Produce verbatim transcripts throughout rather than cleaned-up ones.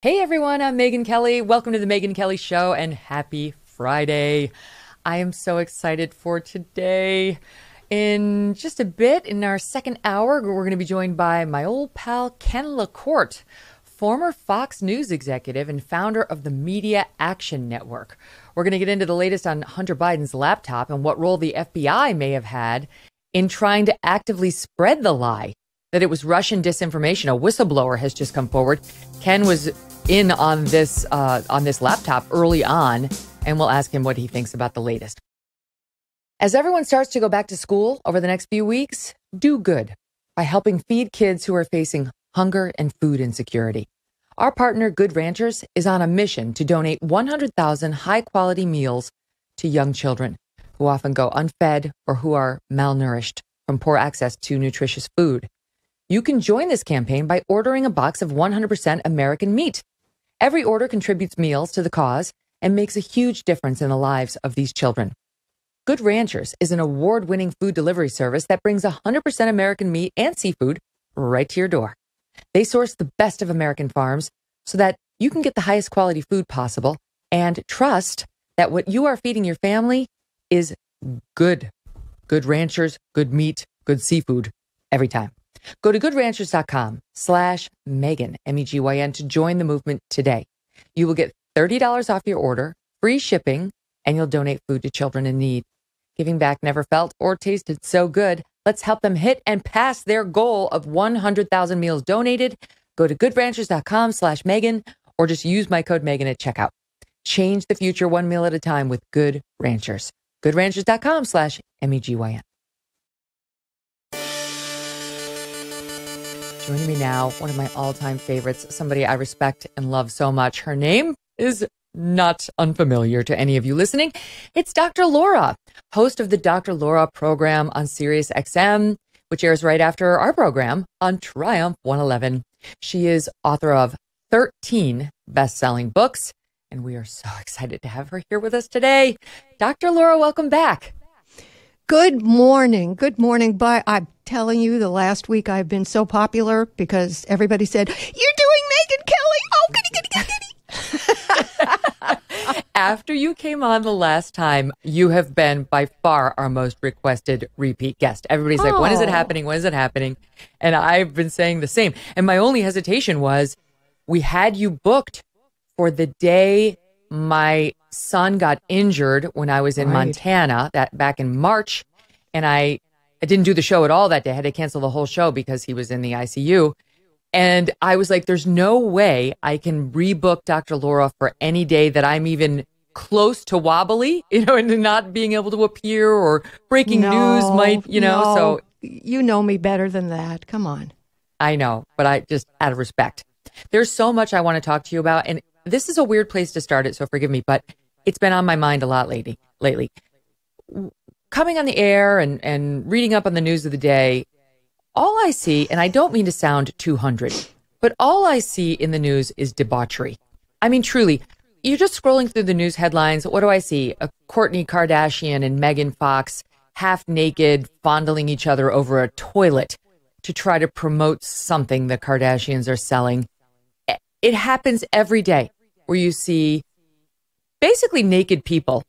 Hey everyone, I'm Megyn Kelly. Welcome to the Megyn Kelly Show and happy Friday. I am so excited for today. In just a bit, in our second hour, we're going to be joined by my old pal Ken LaCorte, former Fox News executive and founder of the Media Action Network. We're going to get into the latest on Hunter Biden's laptop and what role the F B I may have had in trying to actively spread the lie that it was Russian disinformation. A whistleblower has just come forward. Ken was in on this uh, on this laptop early on, and we'll ask him what he thinks about the latest. As everyone starts to go back to school over the next few weeks, do good by helping feed kids who are facing hunger and food insecurity. Our partner, Good Ranchers, is on a mission to donate one hundred thousand high-quality meals to young children who often go unfed or who are malnourished from poor access to nutritious food. You can join this campaign by ordering a box of one hundred percent American meat. Every order contributes meals to the cause and makes a huge difference in the lives of these children. Good Ranchers is an award-winning food delivery service that brings one hundred percent American meat and seafood right to your door. They source the best of American farms so that you can get the highest quality food possible and trust that what you are feeding your family is good. Good Ranchers, good meat, good seafood every time. Go to GoodRanchers.com slash Megyn, M E G Y N, to join the movement today. You will get thirty dollars off your order, free shipping, and you'll donate food to children in need. Giving back never felt or tasted so good. Let's help them hit and pass their goal of one hundred thousand meals donated. Go to GoodRanchers.com slash Megyn, or just use my code Megyn at checkout. Change the future one meal at a time with Good Ranchers. GoodRanchers.com slash M E G Y N. Joining me now, one of my all-time favorites, somebody I respect and love so much. Her name is not unfamiliar to any of you listening. It's Doctor Laura, host of the Doctor Laura program on Sirius X M, which airs right after our program on Triumph one eleven. She is author of thirteen best-selling books, and we are so excited to have her here with us today. Doctor Laura, welcome back. Good morning. Good morning. Bye. I'm telling you, the last week I've been so popular because everybody said, "You're doing Megyn Kelly." Oh, goody, goody, goody. After you came on the last time, you have been by far our most requested repeat guest. Everybody's oh. like, when is it happening? When is it happening? And I've been saying the same. And my only hesitation was we had you booked for the day my son got injured when I was in right. Montana that back in March, and I, I didn't do the show at all that day. I had to cancel the whole show because he was in the I C U. And I was like, there's no way I can rebook Doctor Laura for any day that I'm even close to wobbly, you know, and not being able to appear or breaking no, news might, you know, no. so. You know me better than that. Come on. I know, but I just out of respect. There's so much I want to talk to you about, and this is a weird place to start it, so forgive me, but it's been on my mind a lot lately. Lately, coming on the air and, and reading up on the news of the day, all I see, and I don't mean to sound two hundred, but all I see in the news is debauchery. I mean, truly, you're just scrolling through the news headlines. What do I see? A Kourtney Kardashian and Megan Fox half naked, fondling each other over a toilet to try to promote something the Kardashians are selling. It happens every day where you see basically naked people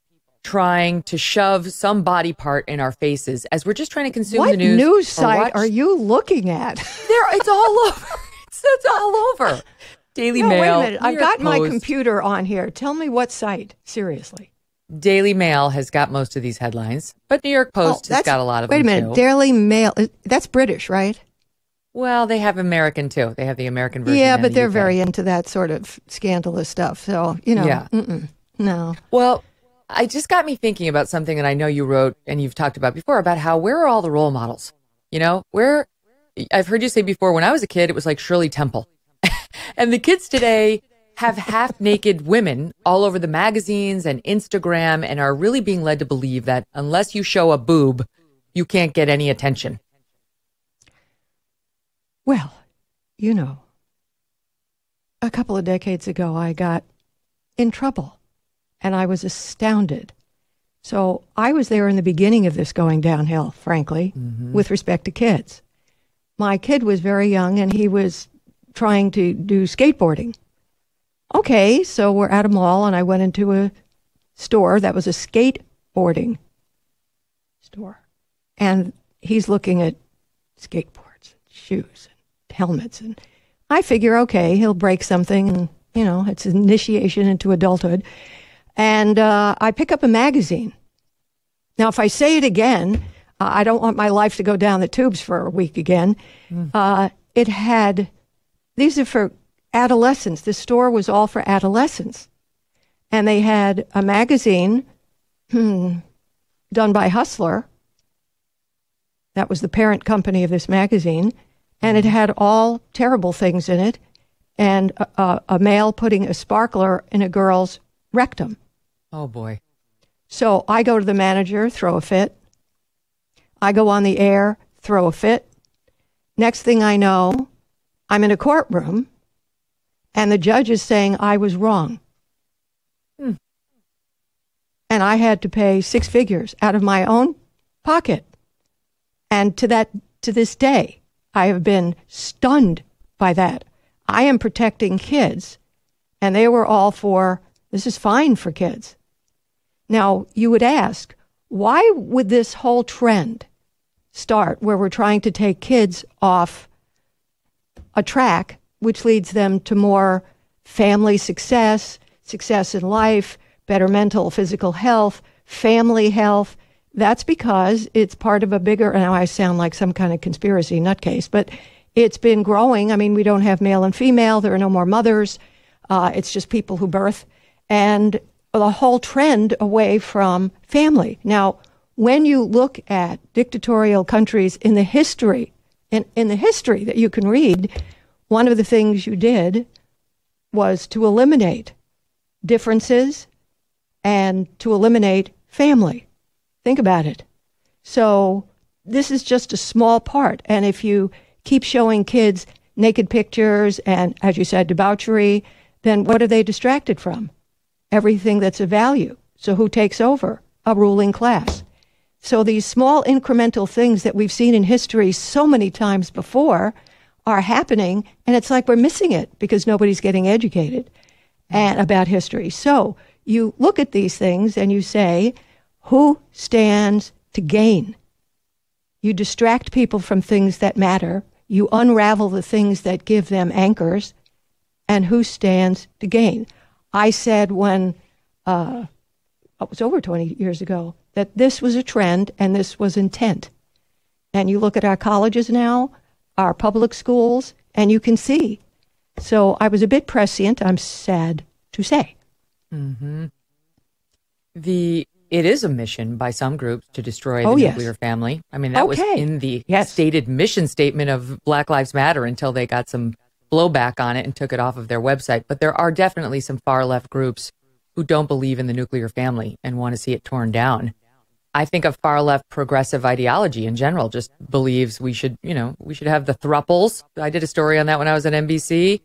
trying to shove some body part in our faces as we're just trying to consume what the news. What news site are you looking at? There, it's all over. It's, it's all over. Daily no, Mail. Wait a minute. I've got Post. My computer on here. Tell me what site. Seriously. Daily Mail has got most of these headlines, but New York Post oh, has got a lot of wait them Wait a minute. Too. Daily Mail. That's British, right? Well, they have American, too. They have the American version. Yeah, but the they're U K. Very into that sort of scandalous stuff. So, you know, yeah. mm-mm, no. Well, I just got me thinking about something that I know you wrote and you've talked about before, about how where are all the role models? You know, where I've heard you say before, when I was a kid, it was like Shirley Temple. And the kids today have half-naked women all over the magazines and Instagram and are really being led to believe that unless you show a boob, you can't get any attention. Well, you know, a couple of decades ago, I got in trouble and I was astounded. So I was there in the beginning of this going downhill, frankly, mm-hmm. with respect to kids. My kid was very young and he was trying to do skateboarding. Okay, so we're at a mall, and I went into a store that was a skateboarding store. And he's looking at skateboards, shoes, and helmets. And I figure, okay, he'll break something. And, you know, it's an initiation into adulthood. And uh, I pick up a magazine. Now, if I say it again, uh, I don't want my life to go down the tubes for a week again. Mm. Uh, it had, these are for adolescents. This store was all for adolescents. And they had a magazine hmm, done by Hustler. That was the parent company of this magazine. And it had all terrible things in it. And a, a, a male putting a sparkler in a girl's rectum. Oh, boy. So I go to the manager, throw a fit. I go on the air, throw a fit. Next thing I know, I'm in a courtroom. And the judge is saying I was wrong. Hmm. And I had to pay six figures out of my own pocket. And to that, to this day, I have been stunned by that. I am protecting kids, and they were all for, this is fine for kids. Now, you would ask, why would this whole trend start where we're trying to take kids off a track which leads them to more family success, success in life, better mental, physical health, family health? That's because it's part of a bigger, and I sound like some kind of conspiracy nutcase, but it's been growing. I mean, we don't have male and female. There are no more mothers. Uh, it's just people who birth. And the whole trend away from family. Now, when you look at dictatorial countries in the history, in, in the history that you can read, one of the things you did was to eliminate differences and to eliminate family. Think about it. So this is just a small part. And if you keep showing kids naked pictures and, as you said, debauchery, then what are they distracted from? Everything that's of value. So who takes over? A ruling class. So these small incremental things that we've seen in history so many times before are happening, and it's like we're missing it because nobody's getting educated and about history. So you look at these things and you say, who stands to gain? You distract people from things that matter. You unravel the things that give them anchors. And who stands to gain? I said when, uh, it was over twenty years ago, that this was a trend and this was intent. And you look at our colleges now, our public schools, and you can see. So I was a bit prescient, I'm sad to say. Mm-hmm. The... It is a mission by some groups to destroy the oh, nuclear yes. family. I mean, that okay. was in the yes. stated mission statement of Black Lives Matter until they got some blowback on it and took it off of their website. But there are definitely some far-left groups who don't believe in the nuclear family and want to see it torn down. I think a far-left progressive ideology in general just believes we should, you know, we should have the thruples. I did a story on that when I was at N B C,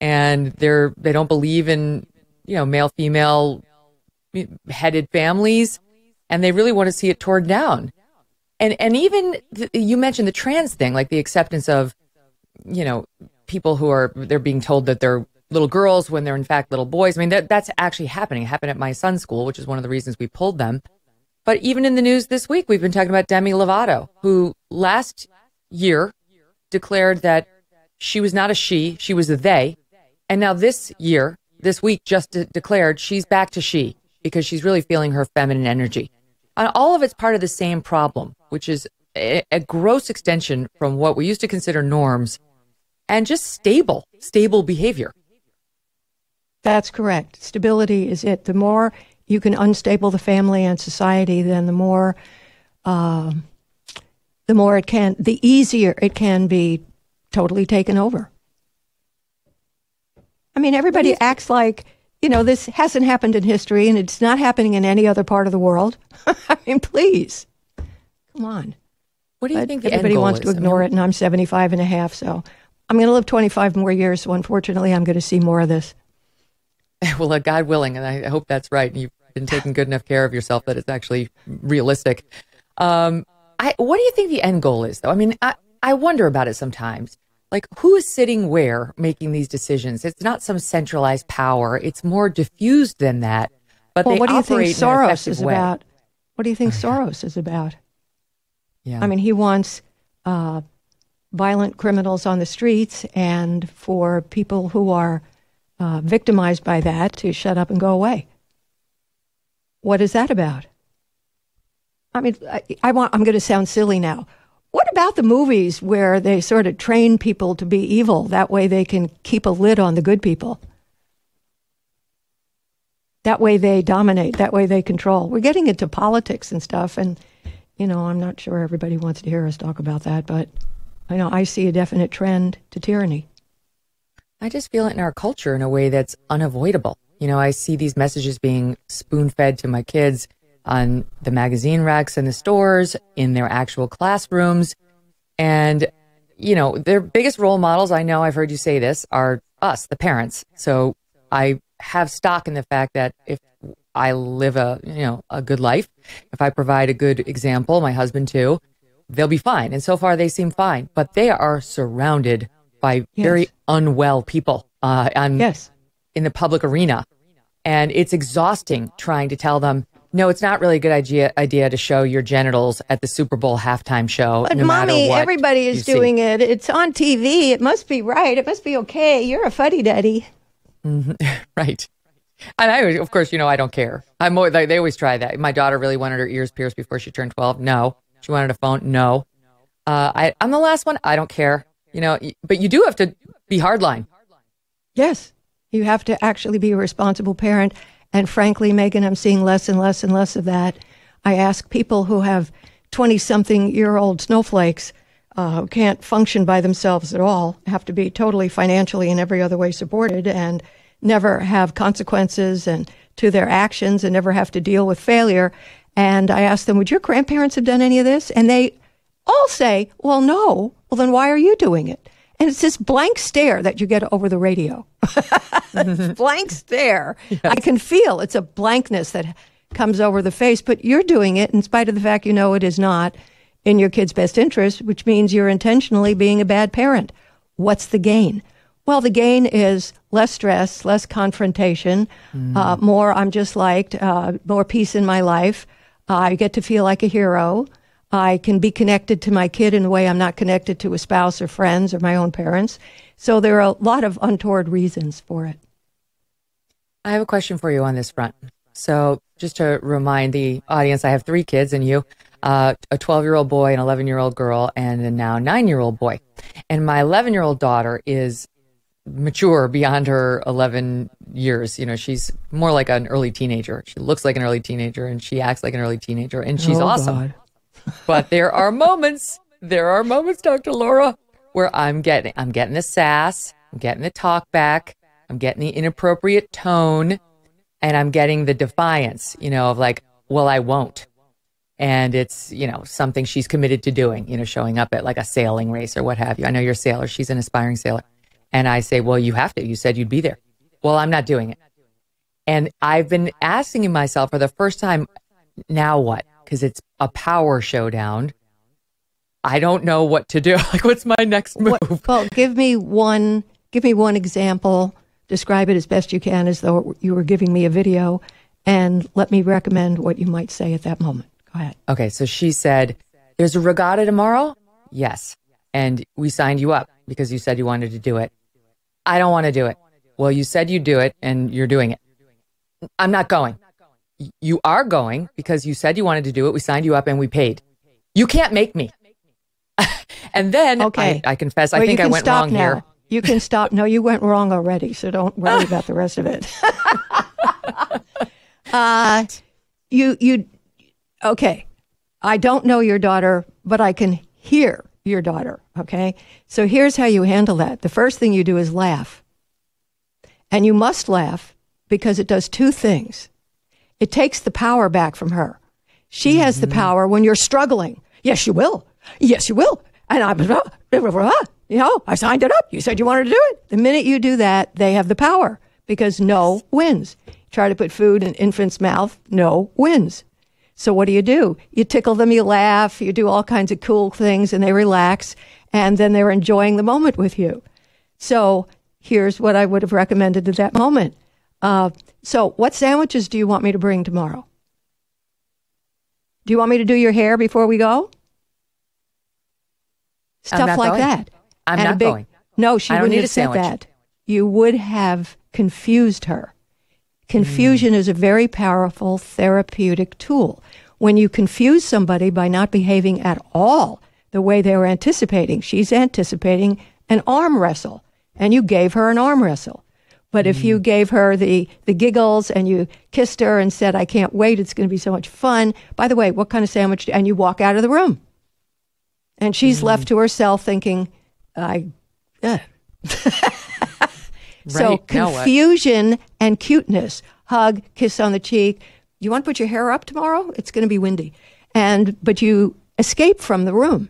and they're they don't believe in, you know, male-female headed families, and they really want to see it torn down. And and even the, you mentioned the trans thing, like the acceptance of, you know, people who are, they're being told that they're little girls when they're in fact little boys. I mean, that that's actually happening. It happened at my son's school, which is one of the reasons we pulled them. But even in the news this week, we've been talking about Demi Lovato, who last year declared that she was not a she, she was a they. And now this year, this week, just de- declared she's back to she, because she's really feeling her feminine energy. And all of it's part of the same problem, which is a, a gross extension from what we used to consider norms and just stable, stable behavior. That's correct. Stability is it. The more you can unstable the family and society, then the more, uh, the more it can, the easier it can be totally taken over. I mean, everybody Please. acts like, you know, this hasn't happened in history, and it's not happening in any other part of the world. I mean, please, come on. What do you but think? The everybody end goal wants is? to ignore I mean, it, and I'm seventy-five and a half, so I'm going to live twenty-five more years. So unfortunately, I'm going to see more of this. Well, uh, God willing, and I hope that's right. And you've been taking good enough care of yourself that it's actually realistic. Um, I, what do you think the end goal is, though? I mean, I, I wonder about it sometimes. like, who is sitting where making these decisions? It's not some centralized power. It's more diffused than that. But well, they what do operate you think Soros is way. about? What do you think Soros is about? Yeah, I mean, he wants uh, violent criminals on the streets, and for people who are uh, victimized by that to shut up and go away. What is that about? I mean, I, I want. I'm going to sound silly now. What about the movies where they sort of train people to be evil? That way they can keep a lid on the good people. That way they dominate. That way they control. We're getting into politics and stuff. And, you know, I'm not sure everybody wants to hear us talk about that. But, you know, I see a definite trend to tyranny. I just feel it in our culture in a way that's unavoidable. You know, I see these messages being spoon-fed to my kids on the magazine racks in the stores, in their actual classrooms. And, you know, their biggest role models, I know I've heard you say this, are us, the parents. So I have stock in the fact that if I live a, you know, a good life, if I provide a good example, my husband too, they'll be fine. And so far they seem fine, but they are surrounded by yes. very unwell people uh, on, yes. in the public arena. And it's exhausting trying to tell them, no, it's not really a good idea idea to show your genitals at the Super Bowl halftime show. But no mommy, what everybody is doing see. it. It's on T V. It must be right. It must be okay. You're a fuddy-duddy. Mm-hmm. Right. And I, of course, you know, I don't care. I'm always, they always try that. My daughter really wanted her ears pierced before she turned twelve. No. She wanted a phone. No. Uh, I, I'm the last one. I don't care. You know, but you do have to be hardline. Yes. You have to actually be a responsible parent. And frankly, Megyn, I'm seeing less and less and less of that. I ask people who have twenty-something-year-old snowflakes uh, who can't function by themselves at all, have to be totally financially and every other way supported and never have consequences and to their actions and never have to deal with failure. And I ask them, would your grandparents have done any of this? And they all say, well, no. Well, then why are you doing it? And it's this blank stare that you get over the radio. Blank stare. Yes. I can feel it's a blankness that comes over the face, but you're doing it in spite of the fact you know it is not in your kid's best interest, which means you're intentionally being a bad parent. What's the gain? Well, the gain is less stress, less confrontation, mm. uh, more I'm just liked, uh, more peace in my life. Uh, I get to feel like a hero. I can be connected to my kid in a way I'm not connected to a spouse or friends or my own parents. So there are a lot of untoward reasons for it. I have a question for you on this front. So just to remind the audience, I have three kids and you, uh, a twelve-year-old boy, an eleven-year-old girl, and a now nine-year-old boy. And my eleven-year-old daughter is mature beyond her eleven years. You know, she's more like an early teenager. She looks like an early teenager and she acts like an early teenager and she's oh, awesome. God. But there are moments, there are moments, Doctor Laura, where I'm getting, I'm getting the sass, I'm getting the talk back, I'm getting the inappropriate tone, and I'm getting the defiance, you know, of like, well, I won't. And it's, you know, something she's committed to doing, you know, showing up at like a sailing race or what have you. I know you're a sailor. She's an aspiring sailor. And I say, well, you have to. You said you'd be there. Well, I'm not doing it. And I've been asking myself for the first time, now what? Because it's a power showdown. I don't know what to do. Like, what's my next move? What, well, give me one. Give me one example. Describe it as best you can, as though you were giving me a video, and let me recommend what you might say at that moment. Go ahead. Okay. So she said, "There's a regatta tomorrow." Yes, and we signed you up because you said you wanted to do it. I don't want to do it. Well, you said you'd do it, and you're doing it. I'm not going. You are going because you said you wanted to do it. We signed you up and we paid. You can't make me. And then okay. I, I confess, well, I think I went wrong now. here. You can stop. No, you went wrong already. So don't worry about the rest of it. uh, you, you, okay. I don't know your daughter, but I can hear your daughter. Okay. So here's how you handle that. The first thing you do is laugh. And you must laugh because it does two things. It takes the power back from her. She mm-hmm. has the power when you're struggling. Yes, you will. Yes, you will. And I, blah, blah, blah, you know, I signed it up. You said you wanted to do it. The minute you do that, they have the power because no wins. Try to put food in infant's mouth. No wins. So what do you do? You tickle them. You laugh. You do all kinds of cool things and they relax. and then they're enjoying the moment with you. So here's what I would have recommended at that moment. Uh, so what sandwiches do you want me to bring tomorrow? Do you want me to do your hair before we go? Stuff like that. I'm not going. No, she wouldn't have said that. You would have confused her. Confusion mm. is a very powerful therapeutic tool. When you confuse somebody by not behaving at all the way they were anticipating, she's anticipating an arm wrestle, and you gave her an arm wrestle. But if you gave her the, the giggles and you kissed her and said, I can't wait, it's going to be so much fun. By the way, what kind of sandwich? And you walk out of the room. And she's mm-hmm. left to herself thinking, I, uh. right. So confusion and cuteness, hug, kiss on the cheek. You want to put your hair up tomorrow? It's going to be windy. And, but you escape from the room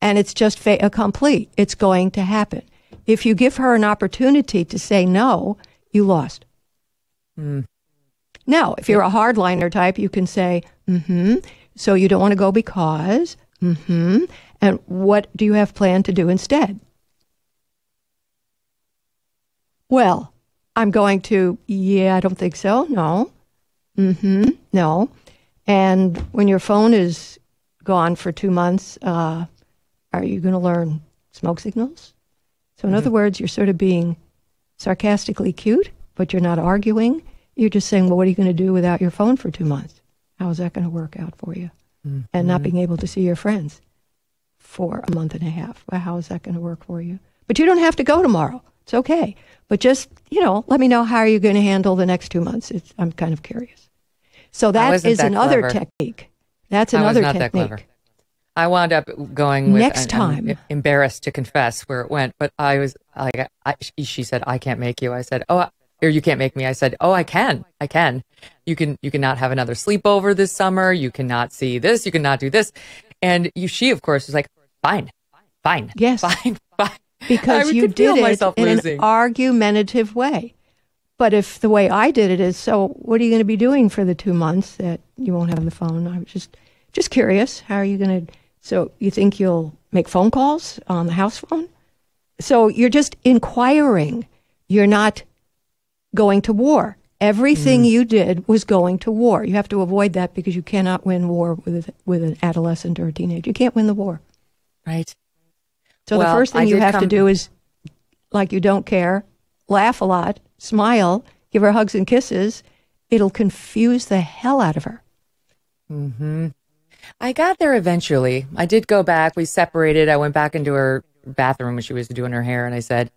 and it's just fait accompli. It's going to happen. If you give her an opportunity to say no, you lost. Mm. Now, if you're a hardliner type, you can say, mm-hmm, so you don't want to go because, mm-hmm, and what do you have planned to do instead? Well, I'm going to, yeah, I don't think so, no, mm-hmm, no. And when your phone is gone for two months, uh, are you going to learn smoke signals? So in other words, you're sort of being sarcastically cute, but you're not arguing. You're just saying, well, what are you going to do without your phone for two months? How is that going to work out for you? Mm-hmm. And not being able to see your friends for a month and a half. Well, how is that going to work for you? But you don't have to go tomorrow. It's okay. But just, you know, let me know how you're going to handle the next two months. It's, I'm kind of curious. So that is that another clever. technique. That's another I was not technique. That clever. I wound up going with next time. I'm embarrassed to confess where it went, but I was like, I, she said, "I can't make you." I said, "Oh, I, or you can't make me." I said, "Oh, I can. I can. You can. You cannot have another sleepover this summer. You cannot see this. You cannot do this." And you, she, of course, was like, "Fine, fine, yes, fine, fine." Because I you did it in losing. an argumentative way. But if the way I did it is, so what are you going to be doing for the two months that you won't have the phone? I'm just, just curious. How are you going to? So you think you'll make phone calls on the house phone? So you're just inquiring. You're not going to war. Everything mm. you did was going to war. You have to avoid that because you cannot win war with with an adolescent or a teenager. You can't win the war. Right. So well, the first thing I you have come... to do is, like you don't care, laugh a lot, smile, give her hugs and kisses. It'll confuse the hell out of her. Mm-hmm. I got there eventually. I did go back. We separated. I went back into her bathroom when she was doing her hair, and I said,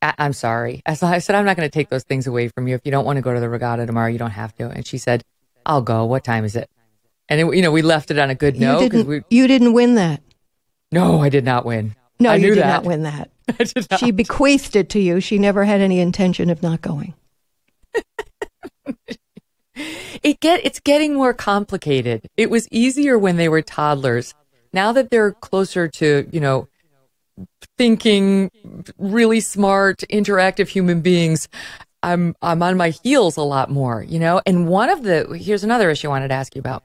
I I'm sorry. I, I said, I'm not going to take those things away from you. If you don't want to go to the regatta tomorrow, you don't have to. And she said, I'll go. What time is it? And, it, you know, we left it on a good note. You didn't, we, you didn't win that. No, I did not win. No, I you knew did that. not win that. I did not. She bequeathed it to you. She never had any intention of not going. It get it's getting more complicated. It was easier when they were toddlers. Now that they're closer to, you know, thinking, really smart, interactive human beings, I'm I'm on my heels a lot more, you know. And one of the here's another issue I wanted to ask you about.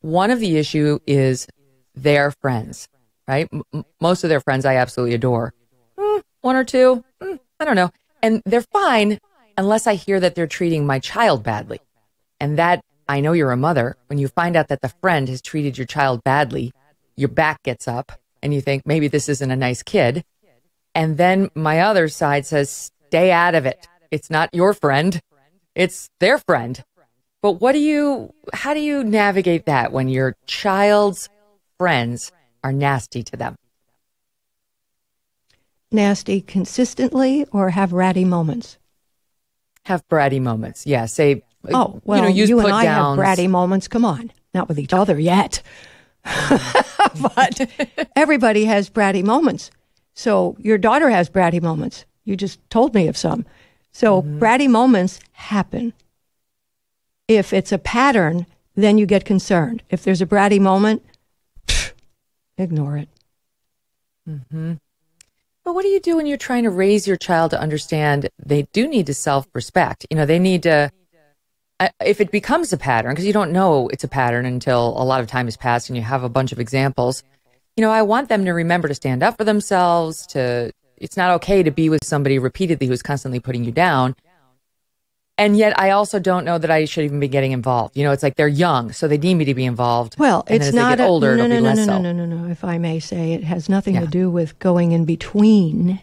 One of the issue is their friends, right? M most of their friends I absolutely adore. Mm, one or two, mm, I don't know, and they're fine unless I hear that they're treating my child badly. And that, I know you're a mother, when you find out that the friend has treated your child badly, your back gets up and you think, maybe this isn't a nice kid. And then my other side says, stay out of it. It's not your friend. It's their friend. But what do you, how do you navigate that when your child's friends are nasty to them? Nasty consistently or have ratty moments? Have bratty moments. Yeah, say... Oh, well, you know, use you and I have bratty moments. Come on. Not with each other yet. But everybody has bratty moments. So your daughter has bratty moments. You just told me of some. So mm-hmm. bratty moments happen. If it's a pattern, then you get concerned. If there's a bratty moment, pff, ignore it. Mm-hmm. But what do you do when you're trying to raise your child to understand they do need to self-respect? You know, they need to... If it becomes a pattern, because you don't know it's a pattern until a lot of time has passed and you have a bunch of examples, you know, I want them to remember to stand up for themselves, to it's not okay to be with somebody repeatedly who's constantly putting you down. And yet I also don't know that I should even be getting involved. You know, it's like they're young, so they need me to be involved. Well, and it's as not they get a, older, no, no, it'll no, be less no, no, so. no, no, no, no. If I may say, it has nothing yeah. to do with going in between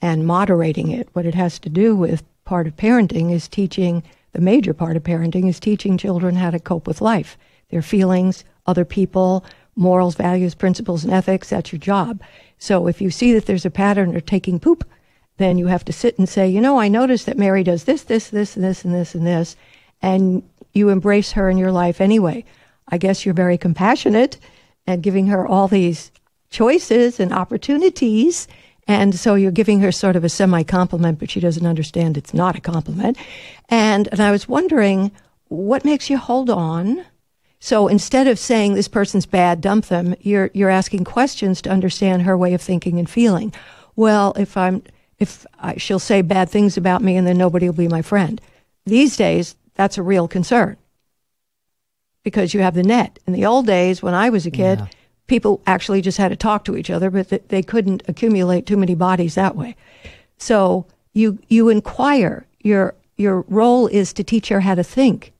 and moderating it. What it has to do with part of parenting is teaching, the major part of parenting is teaching children how to cope with life, their feelings, other people, morals, values, principles, and ethics. That's your job. So if you see that there's a pattern of taking poop, then you have to sit and say, you know, I noticed that Mary does this, this, this, this, and this, and this, and you embrace her in your life anyway. I guess you're very compassionate and giving her all these choices and opportunities, and so you're giving her sort of a semi-compliment, but she doesn't understand it's not a compliment. And, and I was wondering, what makes you hold on? So instead of saying this person's bad, dump them, you're you're asking questions to understand her way of thinking and feeling. Well, if I'm... If I, she'll say bad things about me, and then nobody will be my friend. These days, that's a real concern because you have the net. In the old days, when I was a kid, yeah. people actually just had to talk to each other, but th they couldn't accumulate too many bodies that way. So you you inquire. Your your role is to teach her how to think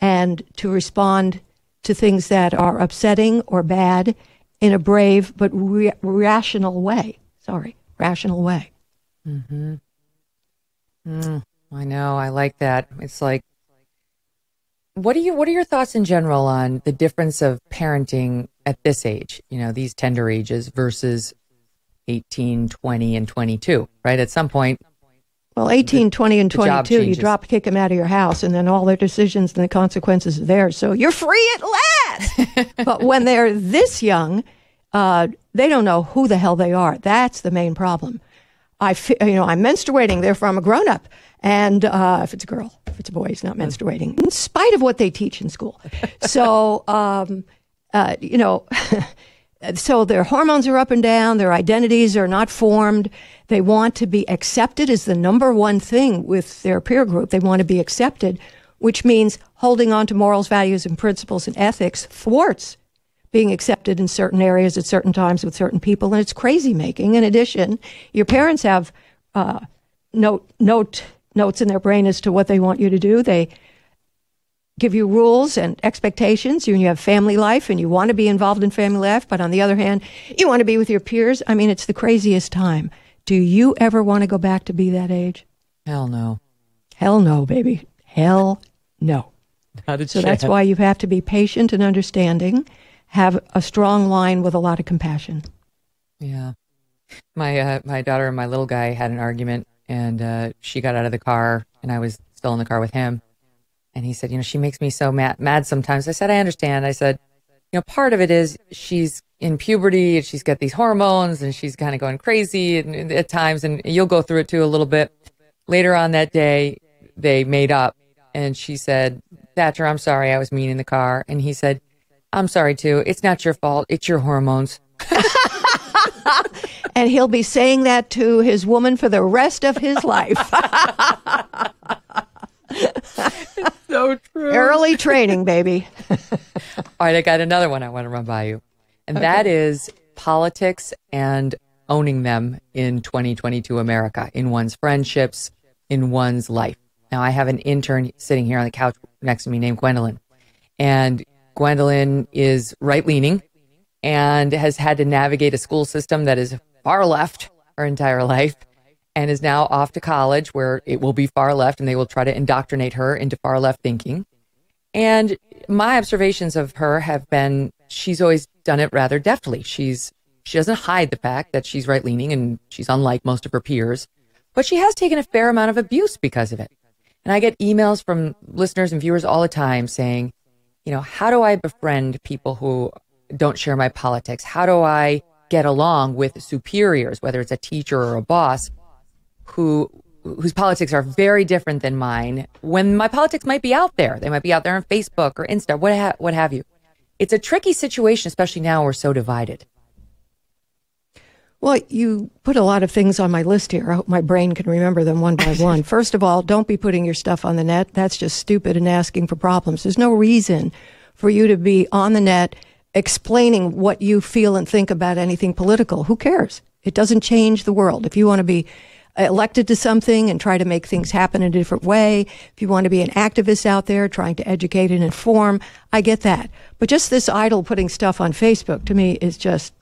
and to respond to things that are upsetting or bad in a brave but re rational way. Sorry, rational way. Mm-hmm. Mm, I know. I like that. It's like, what do you, what are your thoughts in general on the difference of parenting at this age, you know, these tender ages versus eighteen, twenty, and twenty-two, right? At some point. Well, eighteen, twenty, and twenty-two, you drop, kick them out of your house, and then all their decisions and the consequences are theirs. So you're free at last. But when they're this young, uh, they don't know who the hell they are. That's the main problem. I, you know, I'm menstruating, therefore I'm a grown-up. And uh, if it's a girl, if it's a boy, he's not menstruating, in spite of what they teach in school. So, um, uh, you know, so their hormones are up and down, their identities are not formed. They want to be accepted is the number one thing with their peer group. They want to be accepted, which means holding on to morals, values, and principles and ethics thwarts being accepted in certain areas at certain times with certain people, and it's crazy making. In addition, your parents have uh, note, note, notes in their brain as to what they want you to do. They give you rules and expectations. You, you have family life, and you want to be involved in family life, but on the other hand, you want to be with your peers. I mean, it's the craziest time. Do you ever want to go back to be that age? Hell no. Hell no, baby. Hell no. Not a chance. So that's why you have to be patient and understanding. Have a strong line with a lot of compassion. Yeah. My uh, my daughter and my little guy had an argument, and uh, she got out of the car, and I was still in the car with him. And he said, you know, she makes me so mad, mad sometimes. I said, I understand. I said, you know, part of it is she's in puberty, and she's got these hormones, and she's kind of going crazy and, at times, and you'll go through it too a little bit. Later on that day, they made up, and she said, Thatcher, I'm sorry, I was mean in the car. And he said, I'm sorry, too. It's not your fault. It's your hormones. And he'll be saying that to his woman for the rest of his life. It's so true. Early training, baby. All right, I got another one I want to run by you. And okay. that is politics and owning them in twenty twenty-two America, in one's friendships, in one's life. Now, I have an intern sitting here on the couch next to me named Gwendolyn. And Gwendolyn is right-leaning and has had to navigate a school system that is far left her entire life and is now off to college where it will be far left and they will try to indoctrinate her into far left thinking. And my observations of her have been she's always done it rather deftly. She's she doesn't hide the fact that she's right-leaning and she's unlike most of her peers, but she has taken a fair amount of abuse because of it. And I get emails from listeners and viewers all the time saying, you know, how do I befriend people who don't share my politics? How do I get along with superiors, whether it's a teacher or a boss, who whose politics are very different than mine, when my politics might be out there? They might be out there on Facebook or Insta, what, ha what have you. It's a tricky situation, especially now we're so divided. Well, you put a lot of things on my list here. I hope my brain can remember them one by one. First of all, don't be putting your stuff on the net. That's just stupid and asking for problems. There's no reason for you to be on the net explaining what you feel and think about anything political. Who cares? It doesn't change the world. If you want to be elected to something and try to make things happen in a different way, if you want to be an activist out there trying to educate and inform, I get that. But just this idle putting stuff on Facebook, to me, is just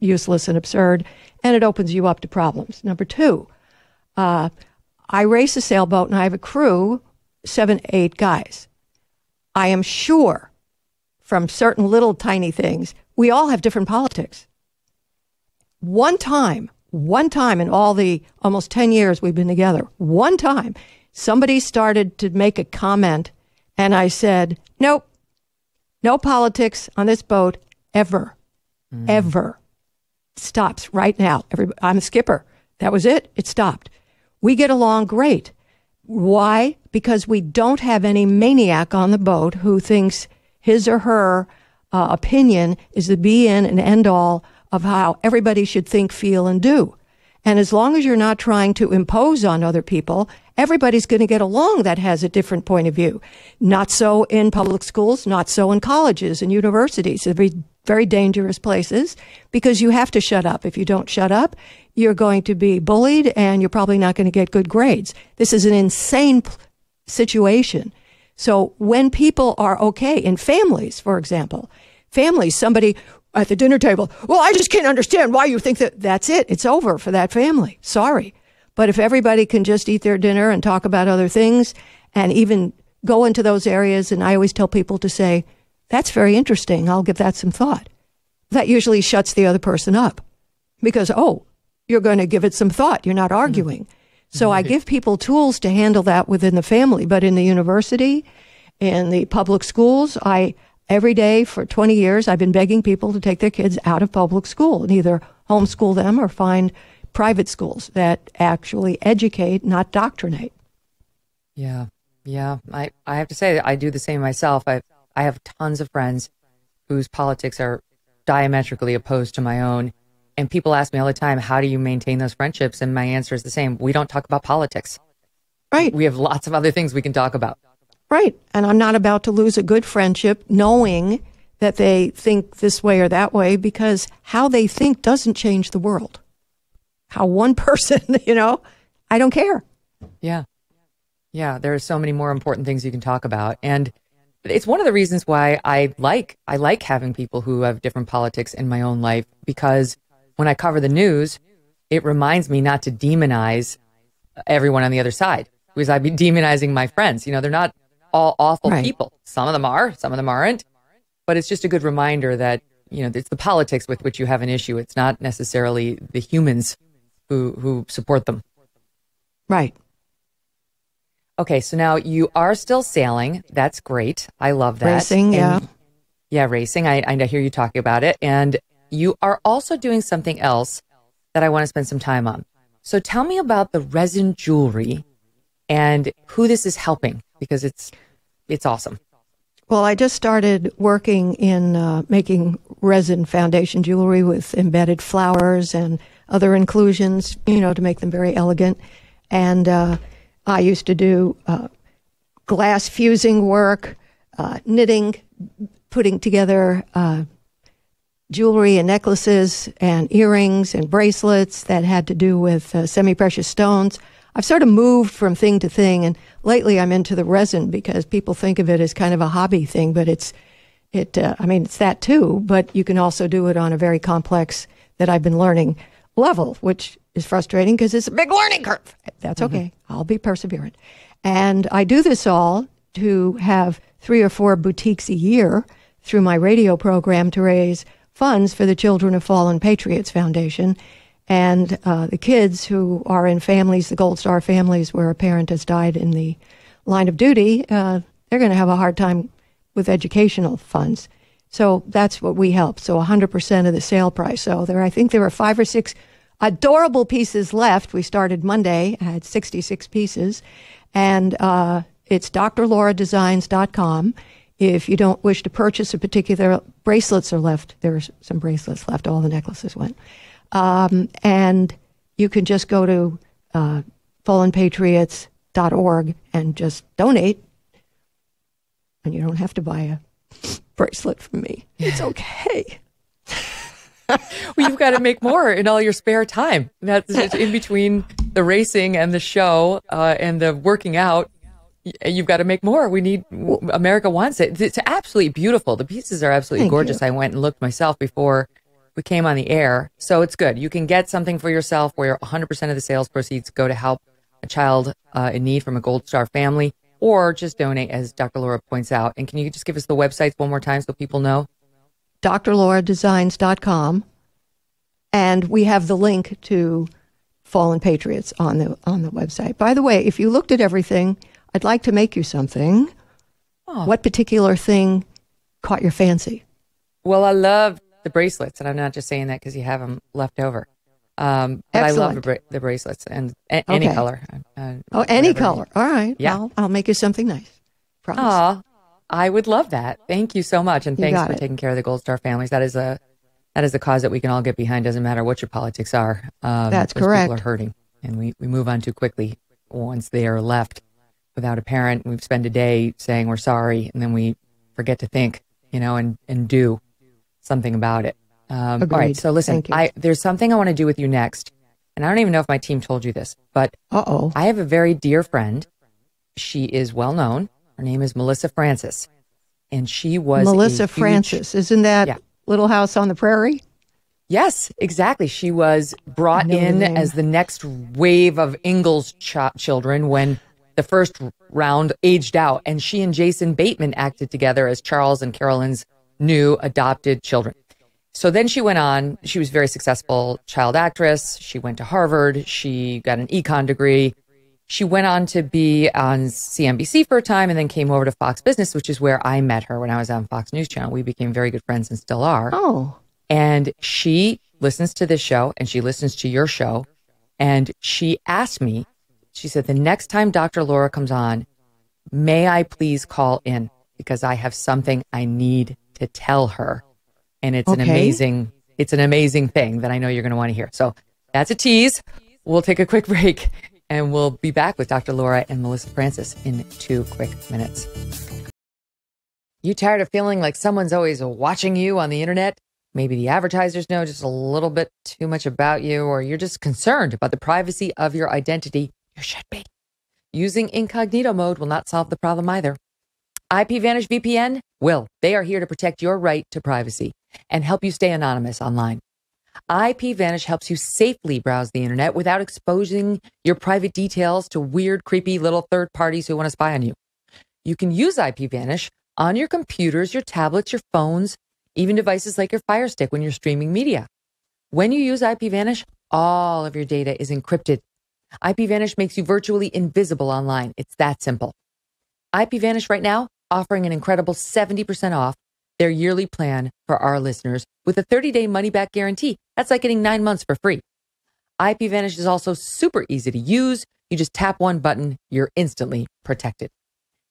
useless and absurd, and it opens you up to problems. Number two, uh, I race a sailboat and I have a crew, seven, eight guys. I am sure from certain little tiny things, we all have different politics. One time, one time in all the almost ten years we've been together, one time somebody started to make a comment and I said, nope, no politics on this boat ever, mm. ever. Stops right now. Everybody, I'm a skipper. That was it. It stopped. We get along great. Why? Because we don't have any maniac on the boat who thinks his or her uh, opinion is the be in and end all of how everybody should think, feel, and do. And as long as you're not trying to impose on other people, everybody's going to get along that has a different point of view. Not so in public schools, not so in colleges and universities. It'd be very dangerous places because you have to shut up. If you don't shut up, you're going to be bullied and you're probably not going to get good grades. This is an insane p- situation. So when people are okay in families, for example, families, somebody at the dinner table, well, I just can't understand why you think that. That's it. It's over for that family. Sorry. But if everybody can just eat their dinner and talk about other things and even go into those areas, and I always tell people to say, that's very interesting. I'll give that some thought. That usually shuts the other person up because, oh, you're going to give it some thought. You're not arguing. Mm-hmm. So right. I give people tools to handle that within the family. But in the university, in the public schools, I every day for twenty years, I've been begging people to take their kids out of public school and either homeschool them or find private schools that actually educate, not doctrinate. Yeah. Yeah. I, I have to say that I do the same myself. I've I have tons of friends whose politics are diametrically opposed to my own. And people ask me all the time, how do you maintain those friendships? And my answer is the same. We don't talk about politics. Right. We have lots of other things we can talk about. Right. And I'm not about to lose a good friendship knowing that they think this way or that way, because how they think doesn't change the world. How one person, you know, I don't care. Yeah. Yeah. There are so many more important things you can talk about. And it's one of the reasons why I like I like having people who have different politics in my own life, because when I cover the news, it reminds me not to demonize everyone on the other side, because I'd be demonizing my friends. You know, they're not all awful right. people. Some of them are, some of them aren't. But it's just a good reminder that, you know, it's the politics with which you have an issue. It's not necessarily the humans who, who support them. Right. Okay, so now you are still sailing. That's great. I love that. Racing, and, yeah. Yeah, racing. I, I hear you talking about it. And you are also doing something else that I want to spend some time on. So tell me about the resin jewelry and who this is helping, because it's it's awesome. Well, I just started working in uh, making resin foundation jewelry with embedded flowers and other inclusions, you know, to make them very elegant. And uh I used to do uh, glass fusing work, uh, knitting, putting together uh, jewelry and necklaces and earrings and bracelets that had to do with uh, semi-precious stones. I've sort of moved from thing to thing, and lately I'm into the resin because people think of it as kind of a hobby thing, but it's, it. Uh, I mean, it's that too, but you can also do it on a very complex, that I've been learning, level, which is frustrating because it's a big learning curve. That's okay. Mm-hmm. I'll be perseverant. And I do this all to have three or four boutiques a year through my radio program to raise funds for the Children of Fallen Patriots Foundation and uh, the kids who are in families, the Gold Star families, where a parent has died in the line of duty. Uh, they're going to have a hard time with educational funds. So that's what we help. So one hundred percent of the sale price. So there, I think there are five or six adorable pieces left. We started Monday. I had sixty-six pieces. And uh, it's D R Laura designs dot com. If you don't wish to purchase a particular, bracelets are left. There are some bracelets left. All the necklaces went. Um, and you can just go to uh, fallen patriots dot org and just donate. And you don't have to buy a bracelet from me. It's okay. Well, you've got to make more in all your spare time. That's in between the racing and the show uh, and the working out. You've got to make more. We need, America wants it. It's absolutely beautiful. The pieces are absolutely Thank gorgeous. You. I went and looked myself before we came on the air. So it's good. You can get something for yourself where one hundred percent of the sales proceeds go to help a child uh, in need from a Gold Star family, or just donate, as Doctor Laura points out. And can you just give us the websites one more time so people know? Dr Laura Designs dot com, and we have the link to Fallen Patriots on the on the website. By the way, if you looked at everything, I'd like to make you something. Oh. What particular thing caught your fancy? Well, I love the bracelets, and I'm not just saying that because you have them left over. Um, but Excellent. I love the, bra the bracelets and a okay. any color. Uh, oh, any color. All right. Yeah. I'll, I'll make you something nice. Promise. Aw, I would love that. Thank you so much. And you thanks for it. taking care of the Gold Star families. That is a that is a cause that we can all get behind. Doesn't matter what your politics are. Um, That's correct. People are hurting, and we, we move on too quickly once they are left without a parent. We've spent a day saying we're sorry, and then we forget to think, you know, and, and do something about it. Um, all right. So listen, I, there's something I want to do with you next. And I don't even know if my team told you this, but uh-oh. I have a very dear friend. She is well known. Her name is Melissa Francis. And she was Melissa Francis. Huge, Isn't that yeah. Little House on the Prairie? Yes, exactly. She was brought in the as the next wave of Ingalls ch children when the first round aged out. And she and Jason Bateman acted together as Charles and Carolyn's new adopted children. So then she went on. She was a very successful child actress. She went to Harvard. She got an econ degree. She went on to be on C N B C for a time and then came over to Fox Business, which is where I met her when I was on Fox News Channel. We became very good friends and still are. Oh. And she listens to this show, and she listens to your show. And she asked me, she said, the next time Doctor Laura comes on, may I please call in? Because I have something I need to tell her. And it's okay. an amazing, it's an amazing thing that I know you're going to want to hear. So that's a tease. We'll take a quick break, and we'll be back with Doctor Laura and Melissa Francis in two quick minutes. You tired of feeling like someone's always watching you on the internet? Maybe the advertisers know just a little bit too much about you, or you're just concerned about the privacy of your identity. You should be. Using incognito mode will not solve the problem either. IPVanish V P N will. They are here to protect your right to privacy and help you stay anonymous online. IPVanish helps you safely browse the internet without exposing your private details to weird, creepy little third parties who want to spy on you. You can use IPVanish on your computers, your tablets, your phones, even devices like your Fire Stick when you're streaming media. When you use IPVanish, all of your data is encrypted. IPVanish makes you virtually invisible online. It's that simple. IPVanish right now, offering an incredible seventy percent off their yearly plan for our listeners with a thirty day money-back guarantee. That's like getting nine months for free. IPVanish is also super easy to use. You just tap one button, you're instantly protected.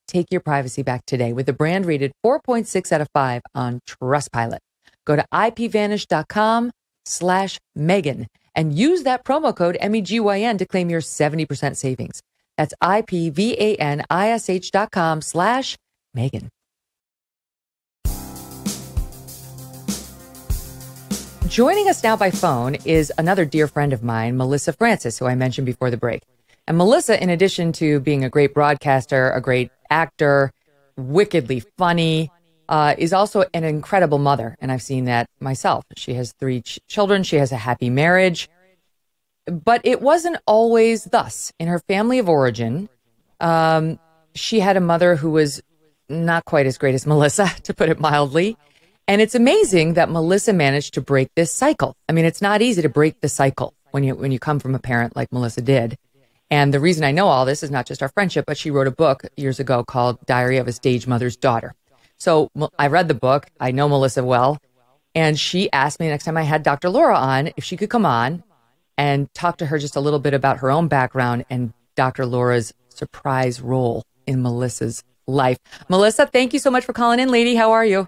Take your privacy back today with a brand rated four point six out of five on Trustpilot. Go to I P Vanish dot com slash Megyn and use that promo code M E G Y N to claim your seventy percent savings. That's I P Vanish dot com slash Megyn. Joining us now by phone is another dear friend of mine, Melissa Francis, who I mentioned before the break. And Melissa, in addition to being a great broadcaster, a great actor, wickedly funny, uh, is also an incredible mother. And I've seen that myself. She has three ch children. She has a happy marriage. But it wasn't always thus. In her family of origin, um, she had a mother who was not quite as great as Melissa, to put it mildly. And it's amazing that Melissa managed to break this cycle. I mean, it's not easy to break the cycle when you when you come from a parent like Melissa did. And the reason I know all this is not just our friendship, but she wrote a book years ago called Diary of a Stage Mother's Daughter. So I read the book. I know Melissa well. And she asked me the next time I had Doctor Laura on if she could come on and talk to her just a little bit about her own background and Doctor Laura's surprise role in Melissa's life. Melissa, thank you so much for calling in, lady. How are you?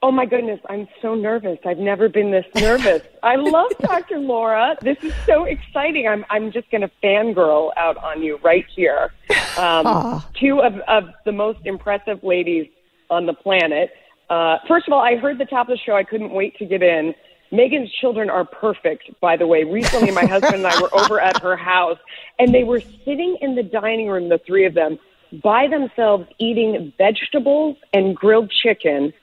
Oh, my goodness. I'm so nervous. I've never been this nervous. I love Doctor Laura. This is so exciting. I'm, I'm just going to fangirl out on you right here. Um, two of, of the most impressive ladies on the planet. Uh, first of all, I heard the top of the show. I couldn't wait to get in. Megyn's children are perfect, by the way. Recently, my husband and I were over at her house, and they were sitting in the dining room, the three of them, by themselves, eating vegetables and grilled chicken,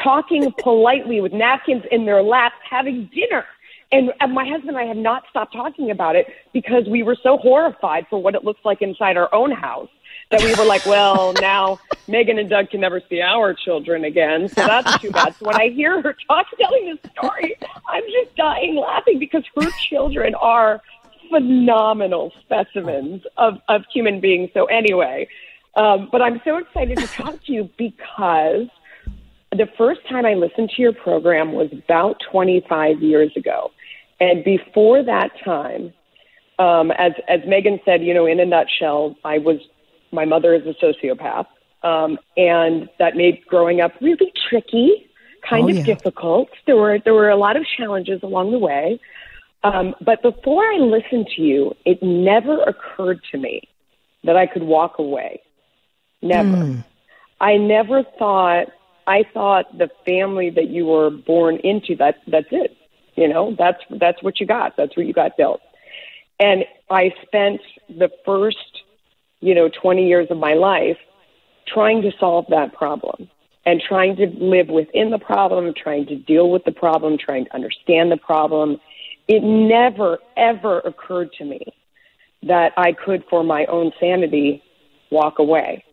talking politely with napkins in their laps, having dinner. And, and my husband and I have not stopped talking about it because we were so horrified for what it looks like inside our own house that we were like, well, now Megyn and Doug can never see our children again. So that's too bad. So when I hear her talk, telling this story, I'm just dying laughing because her children are phenomenal specimens of, of human beings. So anyway, um, but I'm so excited to talk to you because the first time I listened to your program was about twenty-five years ago. And before that time, um, as, as Megyn said, you know, in a nutshell, I was, my mother is a sociopath. Um, and that made growing up really tricky, kind oh, of yeah. difficult. There were, there were a lot of challenges along the way. Um, but before I listened to you, it never occurred to me that I could walk away. Never. Mm. I never thought, I thought the family that you were born into, that, that's it. You know, that's, that's what you got. That's what you got dealt. And I spent the first, you know, twenty years of my life trying to solve that problem and trying to live within the problem, trying to deal with the problem, trying to understand the problem. It never, ever occurred to me that I could, for my own sanity, walk away.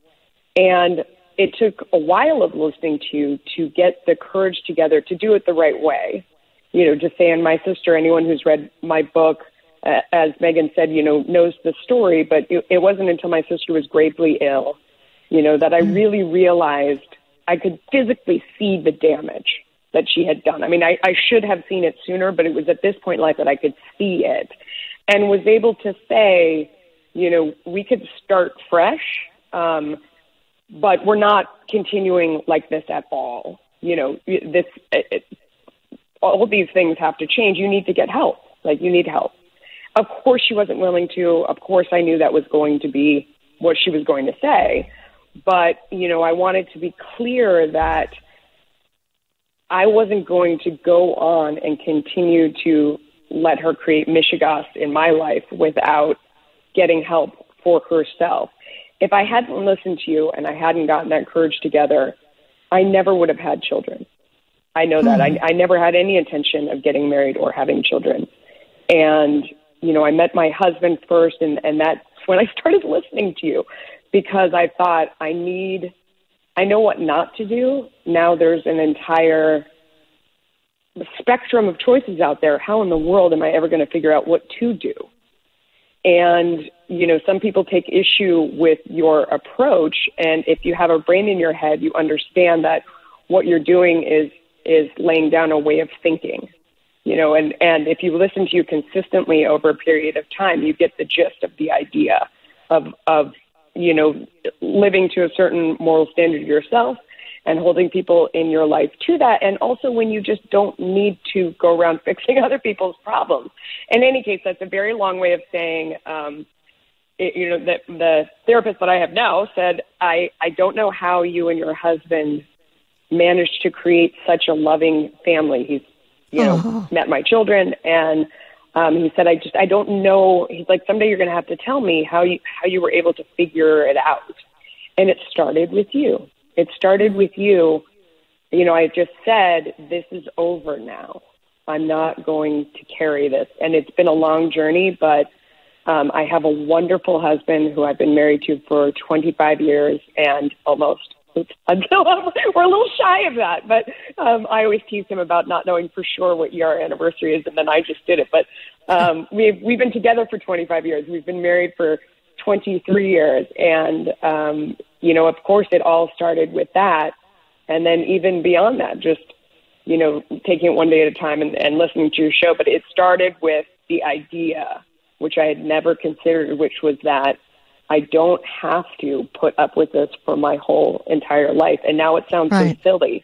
And it took a while of listening to you to get the courage together to do it the right way. You know, to say, and my sister, anyone who's read my book, uh, as Megyn said, you know, knows the story, but it, it wasn't until my sister was gravely ill, you know, that I really realized I could physically see the damage that she had done. I mean, I, I should have seen it sooner, but it was at this point in life that I could see it and was able to say, you know, we could start fresh, um, but we're not continuing like this at all. You know, this, it, all these things have to change. You need to get help. Like, you need help. Of course, she wasn't willing to. Of course, I knew that was going to be what she was going to say. But, you know, I wanted to be clear that I wasn't going to go on and continue to let her create mishigas in my life without getting help for herself. If I hadn't listened to you and I hadn't gotten that courage together, I never would have had children. I know that. Mm-hmm. I, I never had any intention of getting married or having children. And, you know, I met my husband first, and, and that's when I started listening to you because I thought I need – I know what not to do. Now there's an entire spectrum of choices out there. How in the world am I ever going to figure out what to do? And, you know, some people take issue with your approach. And if you have a brain in your head, you understand that what you're doing is, is laying down a way of thinking, you know, and, and if you listen to you consistently over a period of time, you get the gist of the idea of, of, you know, living to a certain moral standard yourself and holding people in your life to that. And also when you just don't need to go around fixing other people's problems. In any case, that's a very long way of saying, um, it, you know, that the therapist that I have now said, I, I don't know how you and your husband managed to create such a loving family. He's, you know, uh-huh. met my children, and Um, he said, I just, I don't know. He's like, someday you're going to have to tell me how you, how you were able to figure it out. And it started with you. It started with you. You know, I just said, this is over now. I'm not going to carry this. And it's been a long journey, but um, I have a wonderful husband who I've been married to for twenty-five years and almost until we're a little shy of that, but um, I always tease him about not knowing for sure what year our anniversary is, and then I just did it. But um, we've we've been together for twenty-five years. We've been married for twenty-three years, and um, you know, of course, it all started with that, and then even beyond that, just you know, taking it one day at a time and, and listening to your show. But it started with the idea, which I had never considered, which was that I don't have to put up with this for my whole entire life. And now it sounds right. so silly,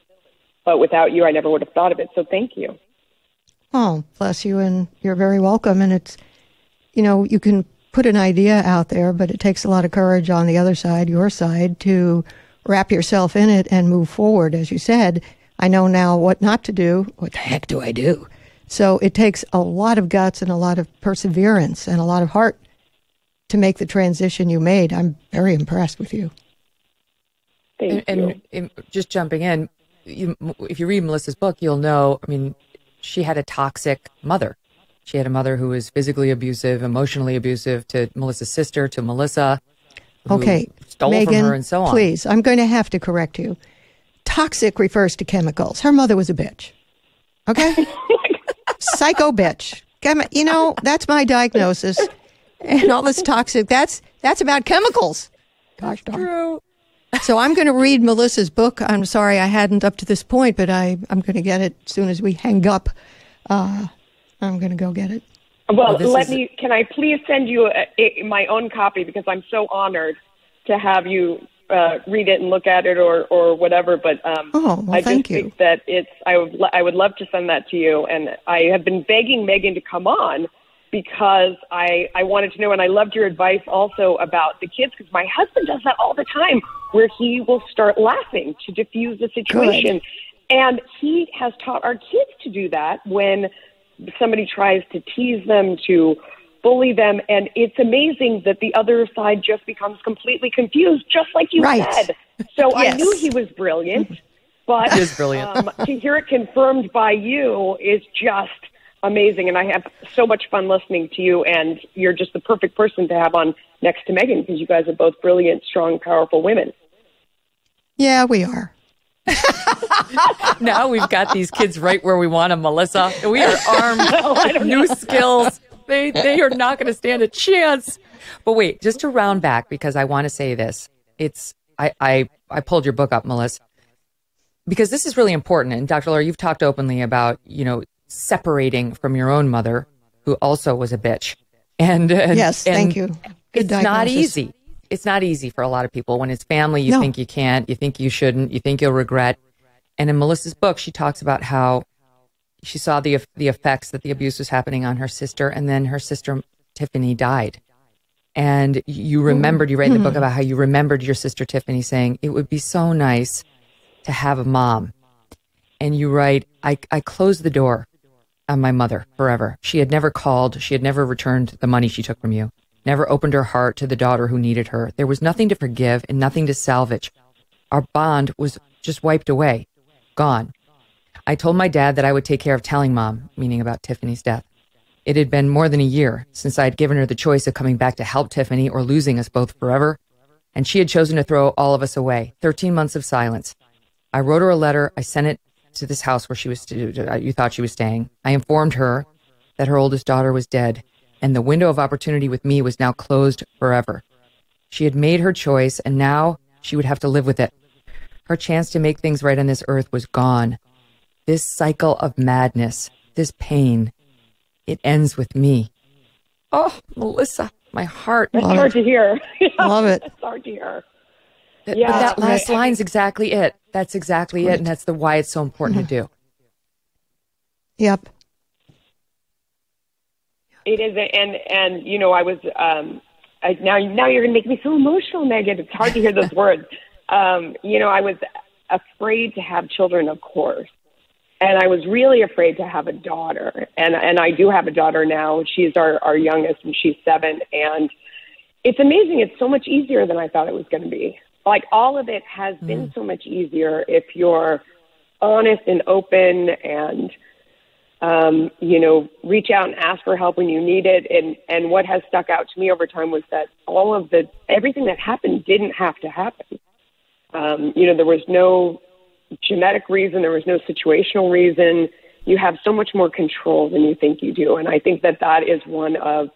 but without you, I never would have thought of it. So thank you. Oh, bless you. And you're very welcome. And it's, you know, you can put an idea out there, but it takes a lot of courage on the other side, your side, to wrap yourself in it and move forward. As you said, I know now what not to do. What the heck do I do? So it takes a lot of guts and a lot of perseverance and a lot of heart to make the transition you made. I'm very impressed with you. Thank and, you. And, and just jumping in, you, if you read Melissa's book, you'll know, I mean, she had a toxic mother. She had a mother who was physically abusive, emotionally abusive to Melissa's sister, to Melissa, who okay. stole Megyn, from her and so on. Please, I'm going to have to correct you. Toxic refers to chemicals. Her mother was a bitch. Okay? Psycho bitch. You know, that's my diagnosis. And all this toxic, that's that's about chemicals. Gosh darn. True. So I'm going to read Melissa's book. I'm sorry I hadn't up to this point, but I, I'm going to get it as soon as we hang up. Uh, I'm going to go get it. Well, oh, let me, can I please send you a, a, my own copy, because I'm so honored to have you uh, read it and look at it or, or whatever. But um, oh, well, I thank just you. think that it's, I would, I would love to send that to you. And I have been begging Megyn to come on, because I, I wanted to know, and I loved your advice also about the kids, because my husband does that all the time, where he will start laughing to diffuse the situation. Good. And he has taught our kids to do that when somebody tries to tease them, to bully them, and it's amazing that the other side just becomes completely confused, just like you right. said. So yes. I knew he was brilliant, but that is brilliant. um, to hear it confirmed by you is just amazing, and I have so much fun listening to you, and you're just the perfect person to have on next to Megyn, because you guys are both brilliant, strong, powerful women. Yeah, we are. Now we've got these kids right where we want them, Melissa. We are armed with new skills. They, they are not going to stand a chance. But wait, just to round back, because I want to say this. It's I, I, I pulled your book up, Melissa, because this is really important. And Doctor Laura, you've talked openly about, you know, separating from your own mother, who also was a bitch. And, and yes, and thank you. Good it's diagnosis. Not easy. It's not easy for a lot of people. When it's family, you no. think you can't, you think you shouldn't, you think you'll regret. And in Melissa's book, she talks about how she saw the the effects that the abuse was happening on her sister, and then her sister Tiffany died. And you remembered, you read mm-hmm. the book about how you remembered your sister Tiffany saying, it would be so nice to have a mom. And you write, I, I closed the door on my mother forever. She had never called. She had never returned the money she took from you. Never opened her heart to the daughter who needed her. There was nothing to forgive and nothing to salvage. Our bond was just wiped away, gone. I told my dad that I would take care of telling Mom, meaning about Tiffany's death. It had been more than a year since I had given her the choice of coming back to help Tiffany or losing us both forever, and she had chosen to throw all of us away. thirteen months of silence. I wrote her a letter. I sent it to this house where she was, you thought she was staying. I informed her that her oldest daughter was dead, and the window of opportunity with me was now closed forever. She had made her choice, and now she would have to live with it. Her chance to make things right on this earth was gone. This cycle of madness, this pain, it ends with me. Oh, Melissa, my heart. It's hard to hear. Love it. It's hard to hear. But, yeah, but that last right. line's exactly it. That's exactly Great. it, and that's the why it's so important mm-hmm. to do. Yep. It is, and and you know, I was um, I, now now you're going to make me so emotional, Megyn. It's hard to hear those words. Um, you know, I was afraid to have children, of course, and I was really afraid to have a daughter, and and I do have a daughter now. She's our our youngest, and she's seven, and it's amazing. It's so much easier than I thought it was going to be. Like, all of it has been so much easier if you're honest and open and, um, you know, reach out and ask for help when you need it. And, and what has stuck out to me over time was that all of the, everything that happened didn't have to happen. Um, you know, there was no genetic reason. There was no situational reason. You have so much more control than you think you do. And I think that that is one of,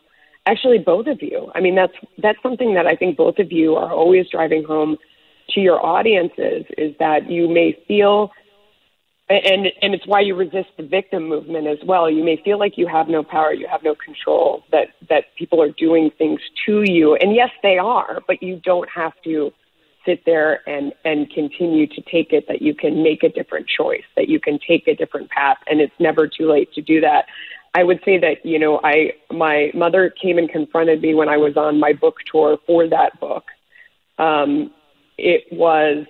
actually, both of you. I mean, that's that's something that I think both of you are always driving home to your audiences, is that you may feel, and and it's why you resist the victim movement as well. You may feel like you have no power, you have no control, that, that people are doing things to you. And yes, they are, but you don't have to sit there and, and continue to take it, that you can make a different choice, that you can take a different path, and it's never too late to do that. I would say that, you know, I my mother came and confronted me when I was on my book tour for that book. Um, it was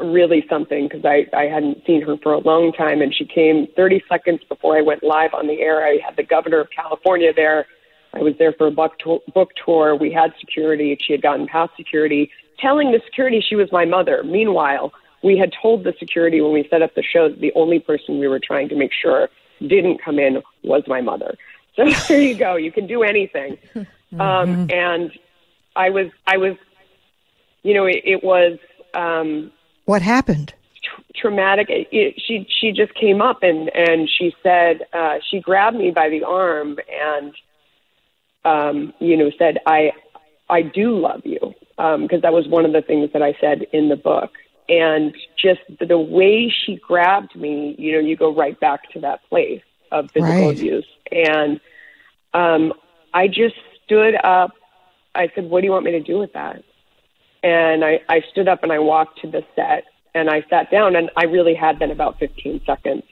really something because I, I hadn't seen her for a long time. And she came thirty seconds before I went live on the air. I had the governor of California there. I was there for a book tour. Book tour. We had security. She had gotten past security, telling the security she was my mother. Meanwhile, we had told the security when we set up the show that the only person we were trying to make sure didn't come in was my mother. So there you go. You can do anything. Mm-hmm. Um, and I was, I was, you know, it, it was. Um, what happened? Traumatic. It, it, she she just came up and and she said uh, she grabbed me by the arm and. Um, you know, said, I I do love you, because um, that was one of the things that I said in the book. And just the, the way she grabbed me, you know, you go right back to that place of physical right. abuse. And um, I just stood up. I said, what do you want me to do with that? And I, I stood up and I walked to the set and I sat down, and I really had been about fifteen seconds.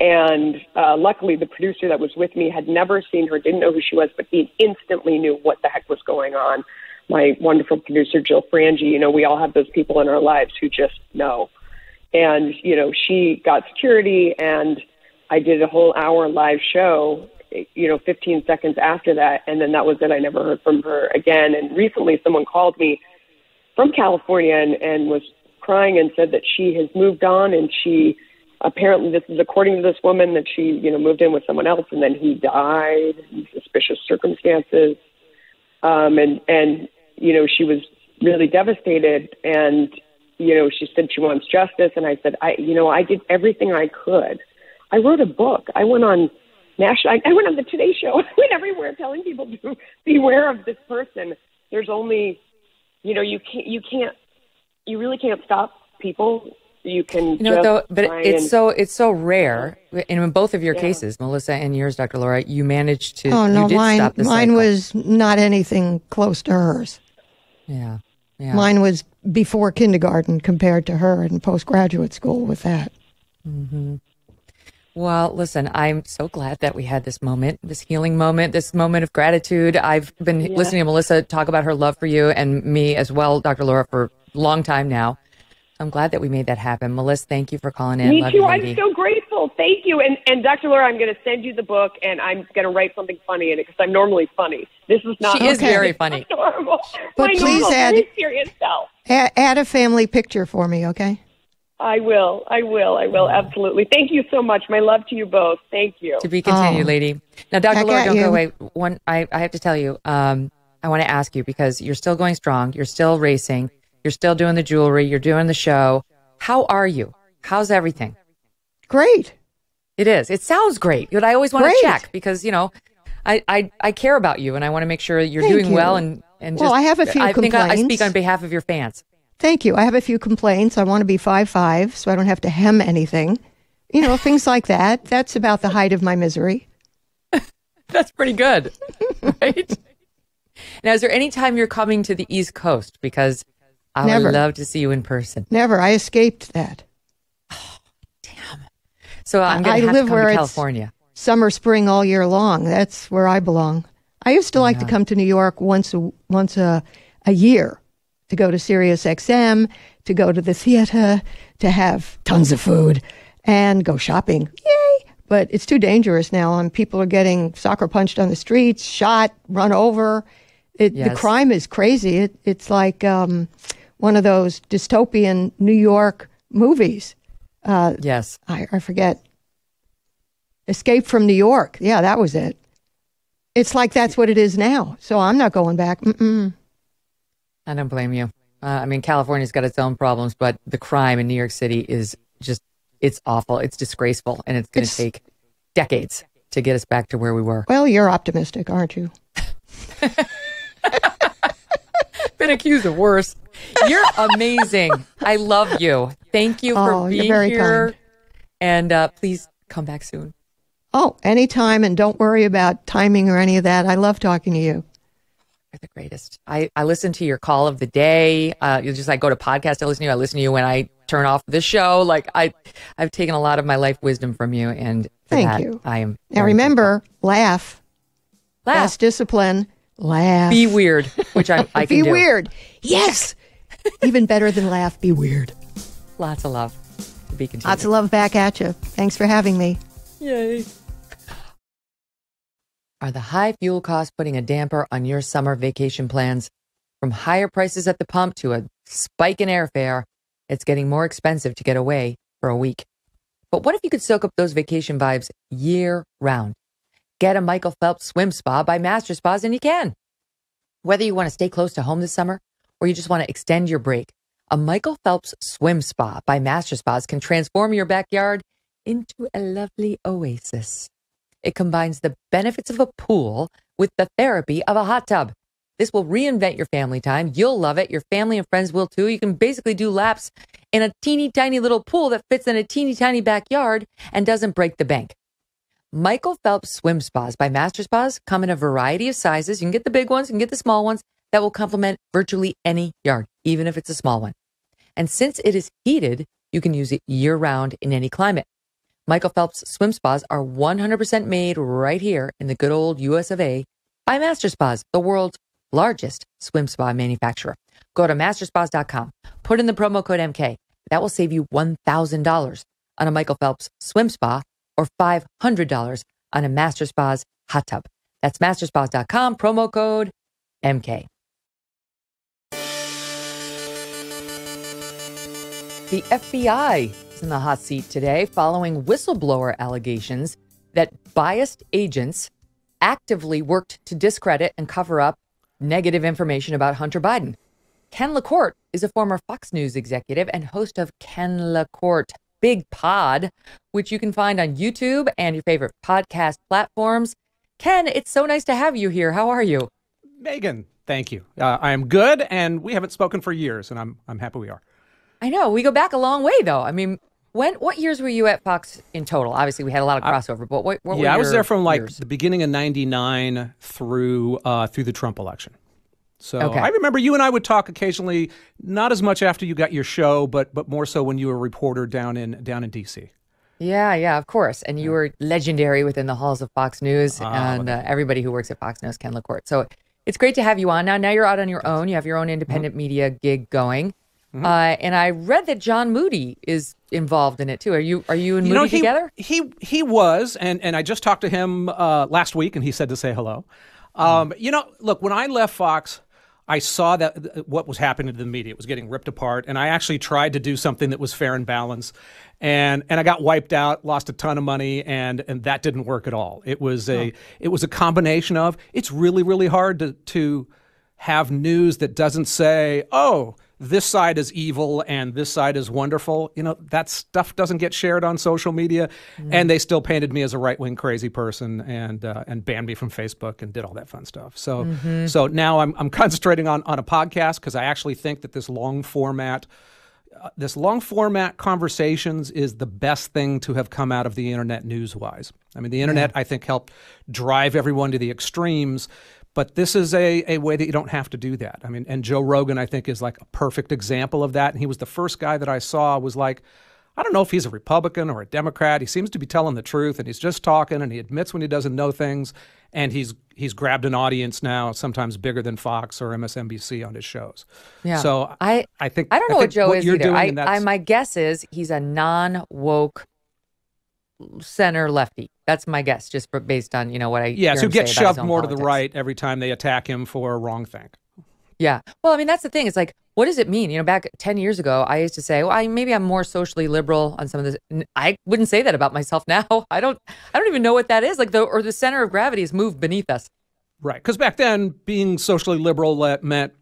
And uh, luckily, the producer that was with me had never seen her, didn't know who she was, but he instantly knew what the heck was going on. My wonderful producer, Jill Frangi, you know, we all have those people in our lives who just know. And, you know, she got security, and I did a whole hour live show, you know, fifteen seconds after that. And then that was it. I never heard from her again. And recently, someone called me from California and, and was crying and said that she has moved on, and she... Apparently, this is according to this woman, that she, you know, moved in with someone else, and then he died in suspicious circumstances. Um, and, and, you know, she was really devastated. And, you know, she said she wants justice. And I said, I, you know, I did everything I could. I wrote a book. I went on national, I, I went on the Today Show. I went everywhere telling people to beware of this person. There's only, you know, you can't, you can't, you really can't stop people. You can, you know, just though, but it's and... so it's so rare. And in both of your yeah. cases, Melissa and yours, Doctor Laura, you managed to. Oh no, you did mine, stop the mine cycle. Was not anything close to hers. Yeah. yeah, mine was before kindergarten compared to her in postgraduate school with that. Mm-hmm. Well, listen, I'm so glad that we had this moment, this healing moment, this moment of gratitude. I've been yeah. listening to Melissa talk about her love for you and me as well, Doctor Laura, for a long time now. I'm glad that we made that happen. Melissa, thank you for calling in. Me Love too. You, I'm so grateful. Thank you. And and Doctor Laura, I'm going to send you the book, and I'm going to write something funny in it because I'm normally funny. This is not. She okay. is very funny. Normal. But My please normal, add, serious self. add add a family picture for me, okay? I will. I will. I will. Absolutely. Thank you so much. My love to you both. Thank you. To be continued, oh. lady. Now, Doctor Laura, don't you. go away. One, I I have to tell you, um, I want to ask you because you're still going strong. You're still racing. You're still doing the jewelry. You're doing the show. How are you? How's everything? Great. It is. It sounds great. But I always want great. to check because, you know, I, I, I care about you and I want to make sure you're Thank doing you. well. And, and well, just, I have a few I complaints. I think I, I speak on behalf of your fans. Thank you. I have a few complaints. I want to be five foot five so I don't have to hem anything. You know, things like that. That's about the height of my misery. That's pretty good. Right? Now, is there any time you're coming to the East Coast? Because... I Never. would love to see you in person. Never. I escaped that. Oh, damn. So I'm going to have to come to California. It's summer, spring, all year long. That's where I belong. I used to like yeah. to come to New York once a, once a, a year to go to Sirius X M, to go to the theater, to have tons of food, and go shopping. Yay! But it's too dangerous now. And people are getting soccer punched on the streets, shot, run over. It, yes. The crime is crazy. It, it's like... Um, one of those dystopian New York movies. Uh, yes. I, I forget. Escape from New York. Yeah, that was it. It's like that's what it is now. So I'm not going back. Mm-mm. I don't blame you. Uh, I mean, California's got its own problems, but the crime in New York City is just, it's awful. It's disgraceful. And it's going to take decades to get us back to where we were. Well, you're optimistic, aren't you? Been accused of worse. You're amazing. I love you. Thank you for oh, being you're very here. Kind. And uh, please come back soon. Oh, anytime. And don't worry about timing or any of that. I love talking to you. You're the greatest. I, I listen to your call of the day. Uh, you just like go to podcast. I listen to you. I listen to you when I turn off the show. Like I, I've taken a lot of my life wisdom from you. And for thank that, you. I am. Now remember, grateful. laugh. Laugh. Best discipline. Laugh. Be weird, which I, I can be do. Be weird. Yes. Even better than laugh, be weird. Lots of love to be continued. Lots of love back at you. Thanks for having me. Yay. Are the high fuel costs putting a damper on your summer vacation plans? From higher prices at the pump to a spike in airfare, it's getting more expensive to get away for a week. But what if you could soak up those vacation vibes year round? Get a Michael Phelps swim spa by Master Spas, and you can. Whether you want to stay close to home this summer or you just want to extend your break, a Michael Phelps swim spa by Master Spas can transform your backyard into a lovely oasis. It combines the benefits of a pool with the therapy of a hot tub. This will reinvent your family time. You'll love it. Your family and friends will too. You can basically do laps in a teeny tiny little pool that fits in a teeny tiny backyard and doesn't break the bank. Michael Phelps swim spas by Master Spas come in a variety of sizes. You can get the big ones, you can get the small ones that will complement virtually any yard, even if it's a small one. And since it is heated, you can use it year round in any climate. Michael Phelps swim spas are one hundred percent made right here in the good old U S of A by Master Spas, the world's largest swim spa manufacturer. Go to master spas dot com, put in the promo code M K. That will save you one thousand dollars on a Michael Phelps swim spa or five hundred dollars on a Master Spas hot tub. That's master spas dot com, promo code M K. The F B I is in the hot seat today following whistleblower allegations that biased agents actively worked to discredit and cover up negative information about Hunter Biden. Ken LaCorte is a former Fox News executive and host of Ken LaCorte Big Pod, which you can find on YouTube and your favorite podcast platforms. Ken, it's so nice to have you here. How are you? Megyn, thank you. Uh, I am good, and we haven't spoken for years, and I'm I'm happy we are. I know. We go back a long way, though. I mean, when what years were you at Fox in total? Obviously, we had a lot of crossover, but what, what yeah, were Yeah, I was there from like years? the beginning of ninety-nine through uh, through the Trump election. So okay. I remember you and I would talk occasionally, not as much after you got your show, but but more so when you were a reporter down in down in D C Yeah, yeah, of course. And you yeah. were legendary within the halls of Fox News uh, and uh, everybody who works at Fox News, Ken LaCorte. So it's great to have you on. Now, now you're out on your own. You have your own independent mm-hmm. media gig going. Mm-hmm. Uh, and I read that John Moody is involved in it too. Are you are you and you Moody know, he, together? He he was, and and I just talked to him uh, last week, and he said to say hello. Um, mm-hmm. You know, look, when I left Fox, I saw that th what was happening to the media. It was getting ripped apart, and I actually tried to do something that was fair and balanced, and and I got wiped out, lost a ton of money, and and that didn't work at all. It was a oh. it was a combination of it's really really hard to to have news that doesn't say oh. this side is evil and this side is wonderful. You know, that stuff doesn't get shared on social media. Mm. And they still painted me as a right-wing crazy person and uh, and banned me from Facebook and did all that fun stuff. So mm-hmm. so now I'm, I'm concentrating on, on a podcast because I actually think that this long format, uh, this long format conversations is the best thing to have come out of the internet news-wise. I mean, the internet, yeah. I think, helped drive everyone to the extremes. But this is a, a way that you don't have to do that. I mean, and Joe Rogan, I think, is like a perfect example of that. And he was the first guy that I saw was like, I don't know if he's a Republican or a Democrat. He seems to be telling the truth and he's just talking and he admits when he doesn't know things. And he's he's grabbed an audience now, sometimes bigger than Fox or M S N B C on his shows. Yeah. So I, I think I don't know I what Joe what is you're either. Doing, I, I, my guess is he's a non-woke center lefty. That's my guess, just based on, you know, what I yeah, so gets shoved more politics. To the right every time they attack him for a wrong thing. Yeah. Well, I mean, that's the thing. It's like, what does it mean? You know, back ten years ago, I used to say, well, I, maybe I'm more socially liberal on some of this. I wouldn't say that about myself now. I don't I don't even know what that is. Like, the, or the center of gravity has moved beneath us. Right. Because back then, being socially liberal meant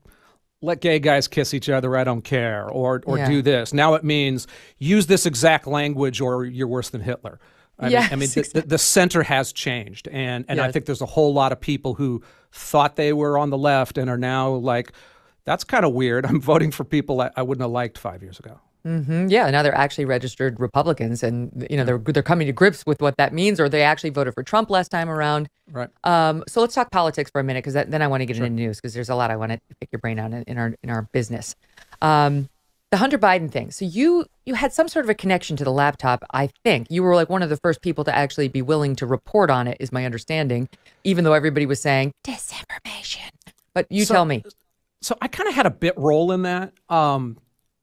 let gay guys kiss each other, I don't care, or or yeah. do this. Now it means use this exact language or you're worse than Hitler. I yes, mean, I mean exactly. the, the center has changed, and, and yes. I think there's a whole lot of people who thought they were on the left and are now like, that's kind of weird. I'm voting for people I, I wouldn't have liked five years ago. Mm-hmm. Yeah, now they're actually registered Republicans, and you know they're they're coming to grips with what that means, or they actually voted for Trump last time around. Right. Um. So let's talk politics for a minute, because then I want to get sure. into news, because there's a lot I want to pick your brain on in, in our in our business. Um. The Hunter Biden thing. So you you had some sort of a connection to the laptop, I think. You were like one of the first people to actually be willing to report on it, is my understanding, even though everybody was saying disinformation. But you so, tell me. So I kind of had a bit role in that. Um,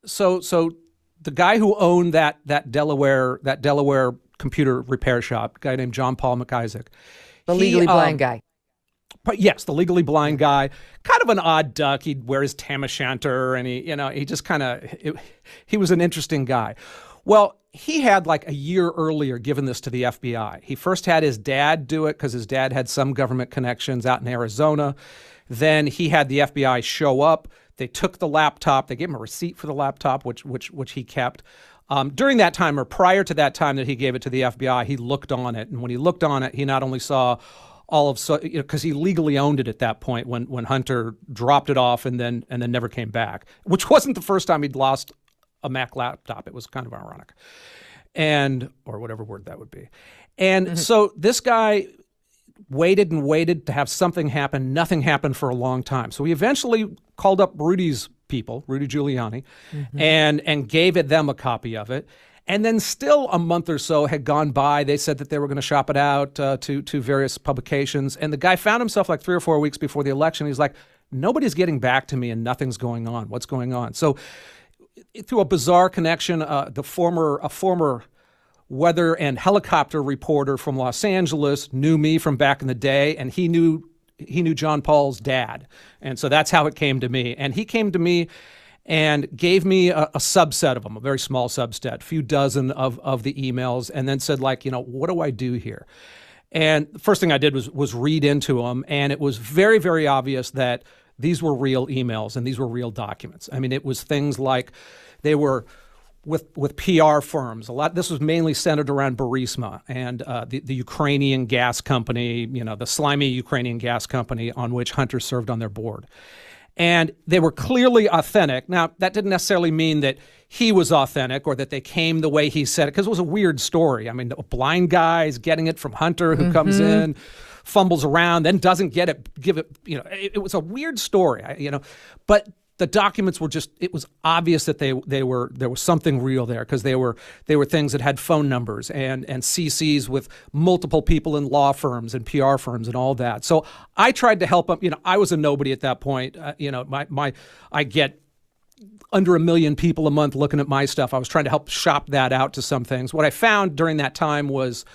so so the guy who owned that that Delaware that Delaware computer repair shop, a guy named John Paul McIsaac, the he, legally blind um, guy. But yes, the legally blind guy, kind of an odd duck. He'd wear his tam o' shanter, and he, you know, he just kind of, he was an interesting guy. Well, he had like a year earlier given this to the F B I. He first had his dad do it because his dad had some government connections out in Arizona. Then he had the F B I show up. They took the laptop. They gave him a receipt for the laptop, which which which he kept. Um, during that time, or prior to that time that he gave it to the F B I, he looked on it, and when he looked on it, he not only saw all of so, you know, because he legally owned it at that point when when Hunter dropped it off and then and then never came back, which wasn't the first time he'd lost a Mac laptop. It was kind of ironic, and or whatever word that would be. And mm-hmm. so this guy waited and waited to have something happen. Nothing happened for a long time. So he eventually called up Rudy's people, Rudy Giuliani, mm-hmm. and and gave it them a copy of it. And then still a month or so had gone by. They said that they were going to shop it out uh, to, to various publications. And the guy found himself like three or four weeks before the election. He's like, nobody's getting back to me and nothing's going on. What's going on? So through a bizarre connection, uh, the former a former weather and helicopter reporter from Los Angeles knew me from back in the day, and he knew he knew John Paul's dad. And so that's how it came to me. And he came to me and gave me a, a subset of them, a very small subset, a few dozen of, of the emails, and then said, like, you know, what do I do here? And the first thing I did was was read into them, and it was very, very obvious that these were real emails and these were real documents. I mean, it was things like they were with with P R firms. A lot. This was mainly centered around Burisma and uh, the, the Ukrainian gas company, you know, the slimy Ukrainian gas company on which Hunter served on their board. And they were clearly authentic. Now, that didn't necessarily mean that he was authentic or that they came the way he said it, because it was a weird story. I mean, a blind guy is getting it from Hunter, who mm-hmm. comes in, fumbles around, then doesn't get it, give it, you know, it, it was a weird story, you know, but the documents were just, it was obvious that they they were, there was something real there, because they were they were things that had phone numbers and and C Cs with multiple people in law firms and P R firms and all that. So I tried to help them. You know, I was a nobody at that point. Uh, you know, my my I get under a million people a month looking at my stuff. I was trying to help shop that out to some things. What I found during that time was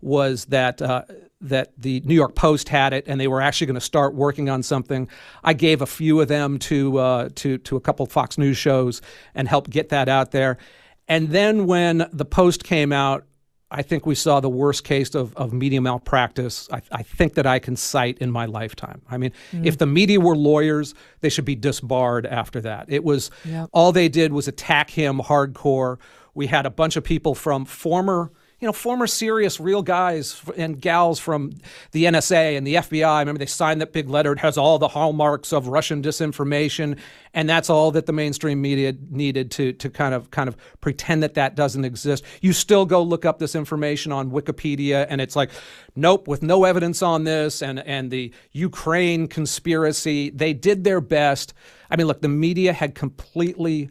was that uh, that the New York Post had it, and they were actually going to start working on something. I gave a few of them to uh, to to a couple of Fox News shows and helped get that out there. And then when the Post came out, I think we saw the worst case of, of media malpractice I, I think that I can cite in my lifetime. I mean, mm. if the media were lawyers, they should be disbarred after that. It was yep. all they did was attack him hardcore. We had a bunch of people from former You know, former serious real guys and gals from the N S A and the F B I. Remember, they signed that big letter. It has all the hallmarks of Russian disinformation, and that's all that the mainstream media needed to to kind of kind of pretend that that doesn't exist. You still go look up this information on Wikipedia, and it's like, nope, with no evidence on this, and and the Ukraine conspiracy. They did their best. I mean, look, the media had completely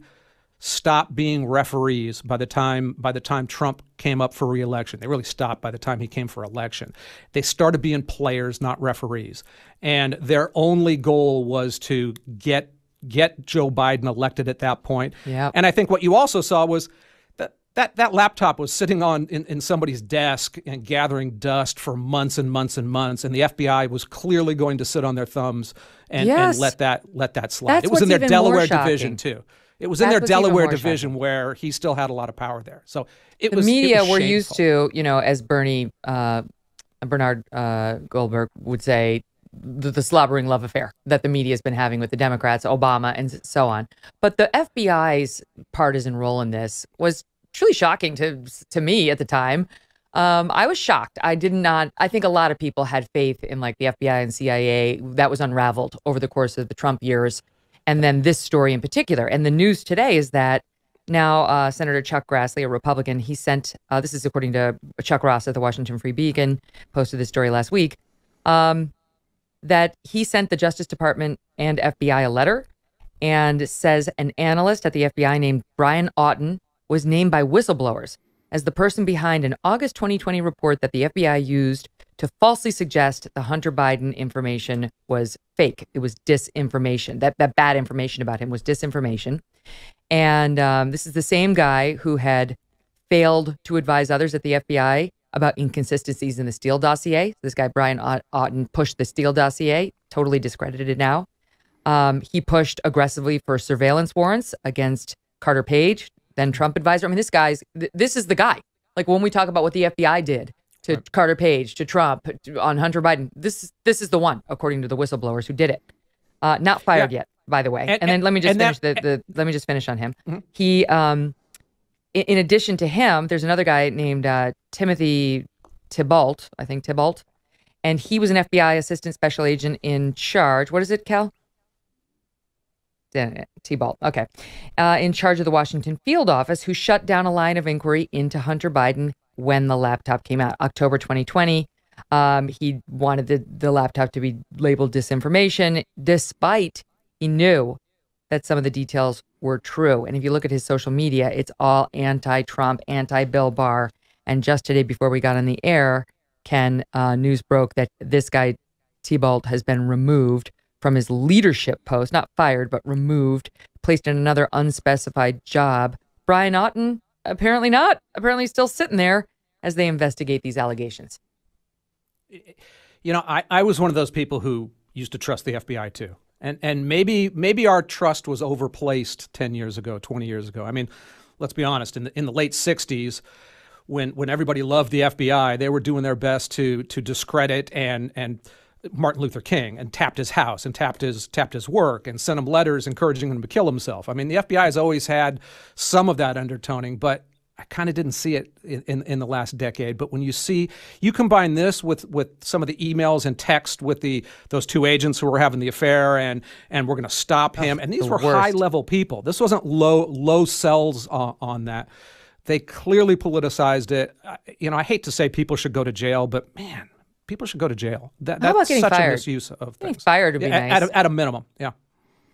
stopped being referees by the time by the time Trump came up for re-election. They really stopped by the time he came for election. They started being players, not referees. And their only goal was to get get Joe Biden elected at that point. Yep. And I think what you also saw was that that, that laptop was sitting on in, in somebody's desk and gathering dust for months and months and months. And the F B I was clearly going to sit on their thumbs and, yes. and let that let that slide. That's it was in their Delaware division too. It was in their Delaware division where he still had a lot of power there. So it was shameful. The media we're used to, you know, as Bernie, uh, Bernard uh, Goldberg would say, the, the slobbering love affair that the media has been having with the Democrats, Obama, and so on. But the F B I's partisan role in this was truly shocking to to me at the time. Um, I was shocked. I did not. I think a lot of people had faith in like the F B I and C I A that was unraveled over the course of the Trump years. And then this story in particular. And the news today is that now uh, Senator Chuck Grassley, a Republican, he sent, uh, this is according to Chuck Ross at the Washington Free Beacon, posted this story last week, um, that he sent the Justice Department and F B I a letter and says an analyst at the F B I named Brian Auten was named by whistleblowers as the person behind an August twenty twenty report that the F B I used to falsely suggest the Hunter Biden information was fake. It was disinformation. That, that bad information about him was disinformation. And um, this is the same guy who had failed to advise others at the F B I about inconsistencies in the Steele dossier. This guy, Brian Auten, pushed the Steele dossier, totally discredited now. Um, he pushed aggressively for surveillance warrants against Carter Page, then Trump advisor. I mean, this guy's, th this is the guy. Like when we talk about what the F B I did to right. Carter Page, to Trump, to, on Hunter Biden, this, this is the one, according to the whistleblowers who did it. Uh, not fired yeah. yet, by the way. And, and, and then let me just finish that, the, the, let me just finish on him. Mm-hmm. He, um, in, in addition to him, there's another guy named uh, Timothy Tebalt, I think Tebalt, and he was an F B I assistant special agent in charge. What is it, Cal? Tebalt, okay, uh, in charge of the Washington field office, who shut down a line of inquiry into Hunter Biden when the laptop came out, October twenty twenty. Um, he wanted the, the laptop to be labeled disinformation, despite he knew that some of the details were true. And if you look at his social media, it's all anti-Trump, anti-Bill Barr. And just today, before we got on the air, Ken, uh, news broke that this guy, Tebalt, has been removed from his leadership post, not fired, but removed, placed in another unspecified job. Brian Auten, apparently not, apparently still sitting there as they investigate these allegations. You know, I, I was one of those people who used to trust the F B I too. And and maybe maybe our trust was overplaced ten years ago, twenty years ago. I mean, let's be honest, in the, in the late sixties, when when everybody loved the F B I, they were doing their best to to discredit and and Martin Luther King, and tapped his house and tapped his tapped his work and sent him letters encouraging him to kill himself. I mean, the F B I has always had some of that undertoning, but I kind of didn't see it in, in, in the last decade. But when you see, you combine this with, with some of the emails and text with the those two agents who were having the affair and and we're going to stop him. And these were high-level people. This wasn't low, low cells uh, on that. They clearly politicized it. You know, I hate to say people should go to jail, but man, people should go to jail. That, that's such fired? a misuse of things. Getting fired would be yeah, nice. At, at, a, at a minimum, yeah.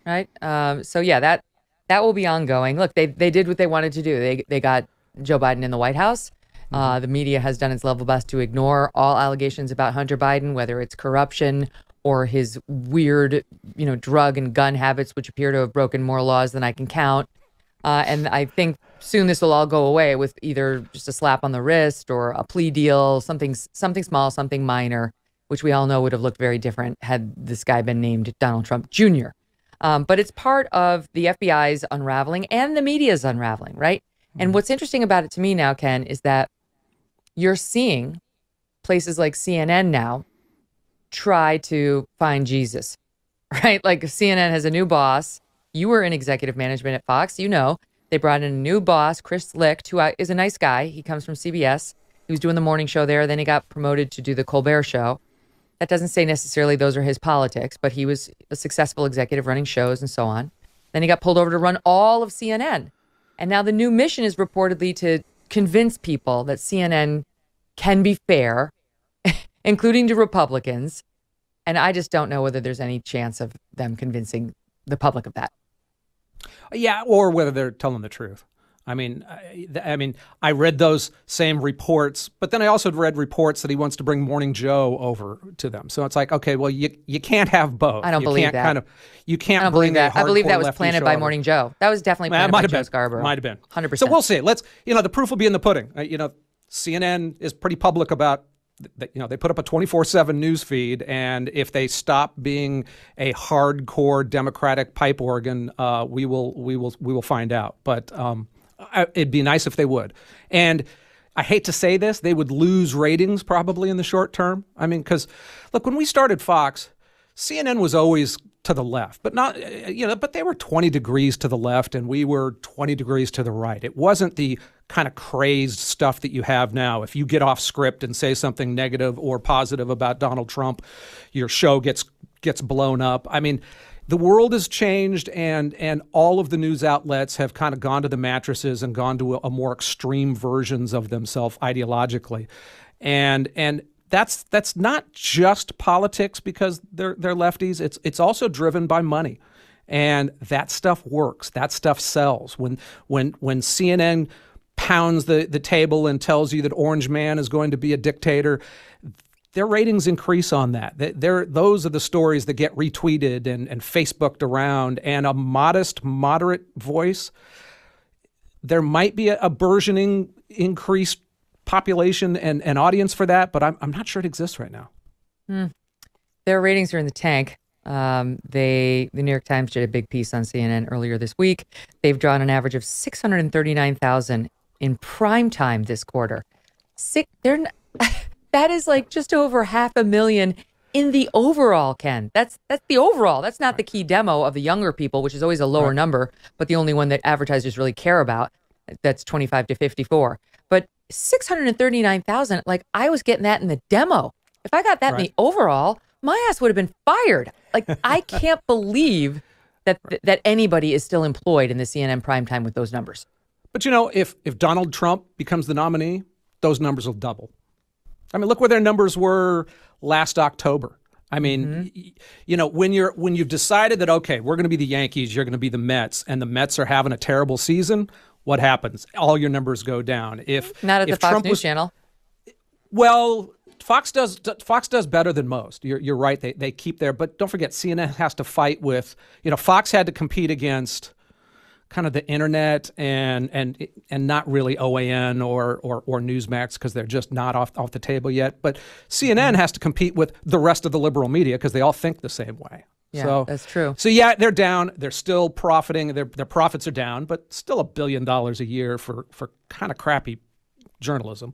Right? Um, so, yeah, that that will be ongoing. Look, they, they did what they wanted to do. They, they got Joe Biden in the White House. Mm-hmm. uh, the media has done its level best to ignore all allegations about Hunter Biden, whether it's corruption or his weird, you know, drug and gun habits, which appear to have broken more laws than I can count. Uh, and I think soon this will all go away with either just a slap on the wrist or a plea deal, something something small, something minor, which we all know would have looked very different had this guy been named Donald Trump Junior Um, but it's part of the F B I's unraveling and the media's unraveling, right? Mm-hmm. And what's interesting about it to me now, Ken, is that you're seeing places like C N N now try to find Jesus, right? Like if C N N has a new boss. You were in executive management at Fox. You know, they brought in a new boss, Chris Licht, who is a nice guy. He comes from C B S. He was doing the morning show there. Then he got promoted to do the Colbert Show. That doesn't say necessarily those are his politics, but he was a successful executive running shows and so on. Then he got pulled over to run all of C N N. And now the new mission is reportedly to convince people that C N N can be fair, including to Republicans. And I just don't know whether there's any chance of them convincing the public of that. Yeah, or whether they're telling the truth. I mean, I, I mean, I read those same reports, but then I also read reports that he wants to bring Morning Joe over to them. So it's like, okay, well, you you can't have both. I don't you believe can't that. Kind of, you can't I don't bring believe that. I believe that was planted by over. Morning Joe. That was definitely planted by Joe Scarborough. Might have been. one hundred percent. So we'll see. Let's, you know, the proof will be in the pudding. Uh, you know, C N N is pretty public about. That, you know, they put up a twenty-four seven news feed, and if they stop being a hardcore Democratic pipe organ, uh, we will, we will, we will find out. But um, I, it'd be nice if they would. And I hate to say this, they would lose ratings probably in the short term. I mean, because look, when we started Fox, C N N was always to the left, but not, you know, but they were twenty degrees to the left, and we were twenty degrees to the right. It wasn't the kind of crazed stuff that you have now. If you get off script and say something negative or positive about Donald Trump, your show gets gets blown up. I mean, the world has changed, and and all of the news outlets have kind of gone to the mattresses and gone to a, a more extreme versions of themselves ideologically, and and that's that's not just politics because they're they're lefties. It's it's also driven by money, and that stuff works. That stuff sells. When when when C N N pounds the, the table and tells you that Orange Man is going to be a dictator, their ratings increase on that. They're, those are the stories that get retweeted and, and Facebooked around, and a modest, moderate voice. There might be a, a burgeoning increased population and, and audience for that, but I'm, I'm not sure it exists right now. Mm. Their ratings are in the tank. Um, they, the New York Times did a big piece on C N N earlier this week. They've drawn an average of six hundred thirty-nine thousand in prime time this quarter. Six, they're not, that is like just over half a million in the overall, Ken. That's that's the overall. That's not the key demo of the younger people, which is always a lower right. number, but the only one that advertisers really care about. That's twenty-five to fifty-four. But six hundred thirty-nine thousand, like I was getting that in the demo. If I got that right. in the overall, my ass would have been fired. Like, I can't believe that that anybody is still employed in the C N N primetime with those numbers. But, you know, if if Donald Trump becomes the nominee, those numbers will double. I mean, look where their numbers were last October. I mean, mm-hmm. you know, when you're when you've decided that, okay, we're going to be the Yankees, you're going to be the Mets, and the Mets are having a terrible season, what happens? All your numbers go down. If not at if the Fox Trump News was, channel. Well, Fox does Fox does better than most. You're you're right. They they keep their, but don't forget, C N N has to fight with, you know, Fox had to compete against kind of the internet and and and not really O A N or or, or Newsmax, because they're just not off off the table yet. But C N N mm-hmm. has to compete with the rest of the liberal media because they all think the same way. Yeah, so, that's true. So yeah, they're down. They're still profiting. Their their profits are down, but still a billion dollars a year for for kind of crappy journalism.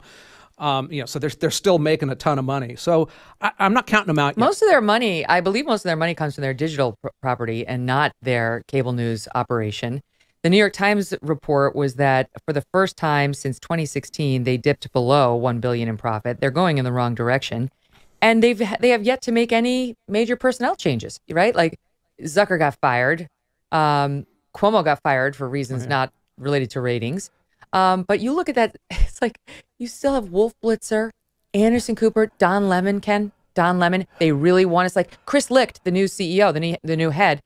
Um, you know, so they're they're still making a ton of money. So I, I'm not counting them out yet. Most of their money, I believe, most of their money comes from their digital pr- property and not their cable news operation. The New York Times report was that for the first time since twenty sixteen, they dipped below one billion dollars in profit. They're going in the wrong direction, and they've they have yet to make any major personnel changes. Right, like Zucker got fired, um, Cuomo got fired for reasons oh, yeah. not related to ratings. Um, but you look at that, it's like you still have Wolf Blitzer, Anderson Cooper, Don Lemon, Ken, Don Lemon. They really want us, like Chris Licht, the new C E O, the new, the new head,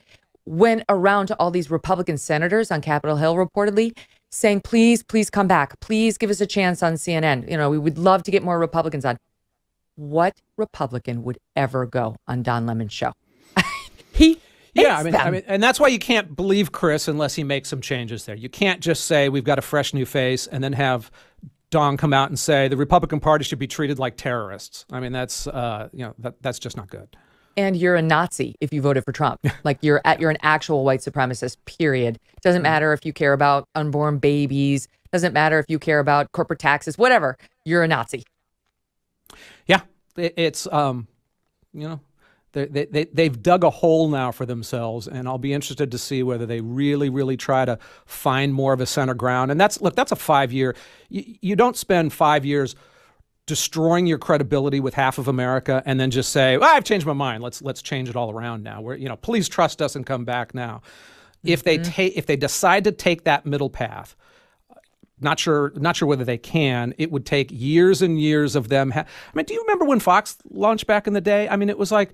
went around to all these Republican senators on Capitol Hill reportedly saying, please, please come back. Please give us a chance on C N N. You know, we would love to get more Republicans on. What Republican would ever go on Don Lemon's show? he Yeah, I mean, I mean, and that's why you can't believe Chris unless he makes some changes there. You can't just say we've got a fresh new face and then have Don come out and say the Republican Party should be treated like terrorists. I mean, that's, uh, you know, that, that's just not good. And you're a Nazi if you voted for Trump. Like you're at, you're an actual white supremacist, period. Doesn't matter if you care about unborn babies. Doesn't matter if you care about corporate taxes, whatever. You're a Nazi. Yeah, it, it's, um, you know. They, they, they've dug a hole now for themselves, and I'll be interested to see whether they really, really try to find more of a center ground. And that's, look, that's a five-year. You, you don't spend five years destroying your credibility with half of America and then just say, well, I've changed my mind. Let's let's change it all around now. We're, you know, please trust us and come back now. Mm-hmm. If they take, if they decide to take that middle path, not sure, not sure whether they can. It would take years and years of them. Ha- I mean, do you remember when Fox launched back in the day? I mean, it was like,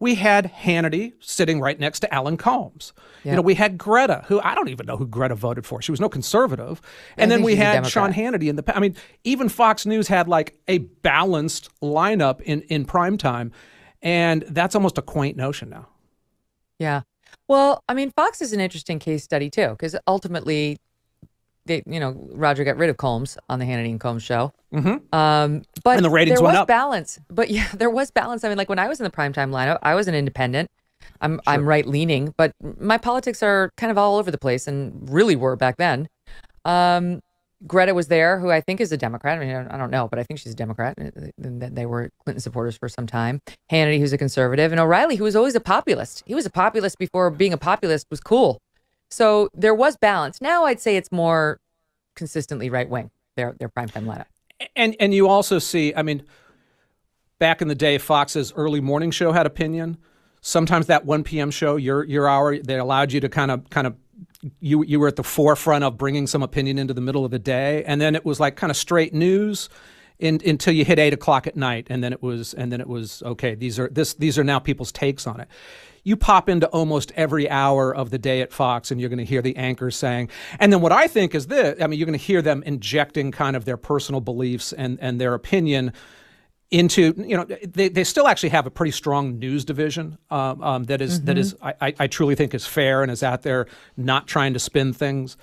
we had Hannity sitting right next to Alan Combs. Yeah. You know, we had Greta, who I don't even know who Greta voted for. She was no conservative. And I then we had Sean Hannity in the, I mean, even Fox News had like a balanced lineup in, in primetime. And that's almost a quaint notion now. Yeah. Well, I mean, Fox is an interesting case study too, because ultimately they, you know, Roger got rid of Combs on the Hannity and Combs show. Mm-hmm. Um, but and the ratings there went was up. balance. But yeah, there was balance. I mean, like when I was in the primetime lineup, I was an independent. I'm sure. I'm right leaning, but my politics are kind of all over the place and really were back then. Um, Greta was there, who I think is a Democrat. I mean, I don't know, but I think she's a Democrat. And they were Clinton supporters for some time. Hannity, who's a conservative, and O'Reilly, who was always a populist. He was a populist before being a populist was cool. So there was balance. Now I'd say it's more consistently right wing, their their primetime lineup. And and you also see, I mean, back in the day, Fox's early morning show had opinion. Sometimes that one p.m. show, your your hour, they allowed you to kind of kind of you you were at the forefront of bringing some opinion into the middle of the day, and then it was like kind of straight news in, until you hit eight o'clock at night, and then it was and then it was okay. These are this these are now people's takes on it. You pop into almost every hour of the day at Fox and you're going to hear the anchors saying, and then what I think is this, I mean, you're going to hear them injecting kind of their personal beliefs and, and their opinion into, you know, they, they still actually have a pretty strong news division um, um, that is, mm-hmm. that is I, I truly think is fair and is out there not trying to spin things.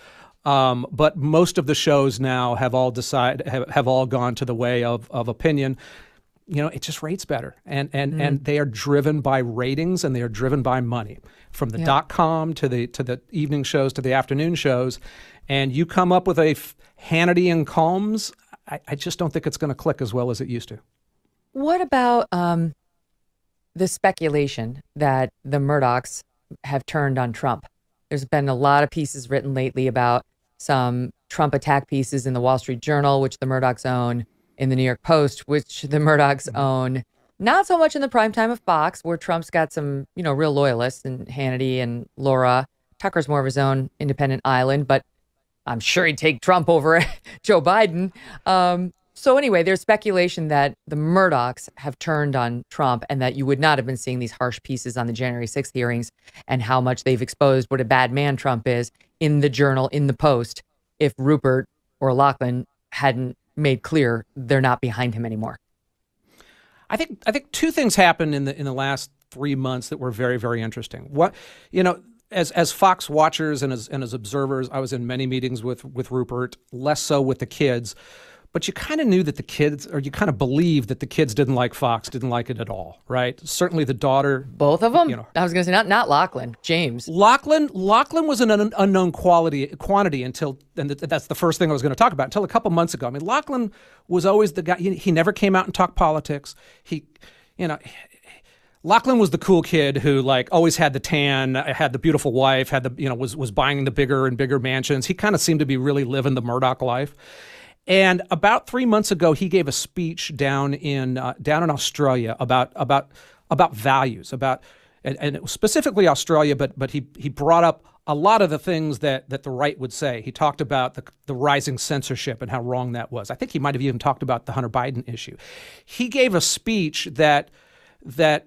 Um, but most of the shows now have all decide have, have all gone to the way of, of opinion. You know, it just rates better. And and, mm. and they are driven by ratings and they are driven by money. From the yeah. dot-com to the to the evening shows to the afternoon shows. And you come up with a Hannity and Combs, I, I just don't think it's going to click as well as it used to. What about um, the speculation that the Murdochs have turned on Trump? There's been a lot of pieces written lately about some Trump attack pieces in the Wall Street Journal, which the Murdochs own, in the New York Post, which the Murdochs own, not so much in the primetime of Fox, where Trump's got some, you know, real loyalists, and Hannity and Laura. Tucker's more of his own independent island, but I'm sure he'd take Trump over Joe Biden. Um, so anyway, there's speculation that the Murdochs have turned on Trump and that you would not have been seeing these harsh pieces on the January sixth hearings and how much they've exposed what a bad man Trump is in the Journal, in the Post, if Rupert or Lachlan hadn't made clear they're not behind him anymore. I think I think two things happened in the in the last three months that were very, very interesting. What, you know, as as Fox watchers and as and as observers, I was in many meetings with with Rupert, less so with the kids, but you kind of knew that the kids, or you kind of believed that the kids didn't like Fox, didn't like it at all, right? Certainly the daughter. Both of them? You know, I was going to say, not not Lachlan, James. Lachlan Lachlan was an un unknown quality, quantity until, and th that's the first thing I was going to talk about, until a couple months ago. I mean, Lachlan was always the guy, he, he never came out and talked politics. He, you know, Lachlan was the cool kid who, like, always had the tan, had the beautiful wife, had the, you know, was, was buying the bigger and bigger mansions. He kind of seemed to be really living the Murdoch life. And about three months ago, he gave a speech down in uh, down in Australia about about about values, about and, and it was specifically Australia. But but he he brought up a lot of the things that that the right would say. He talked about the the rising censorship and how wrong that was. I think he might have even talked about the Hunter Biden issue. He gave a speech that that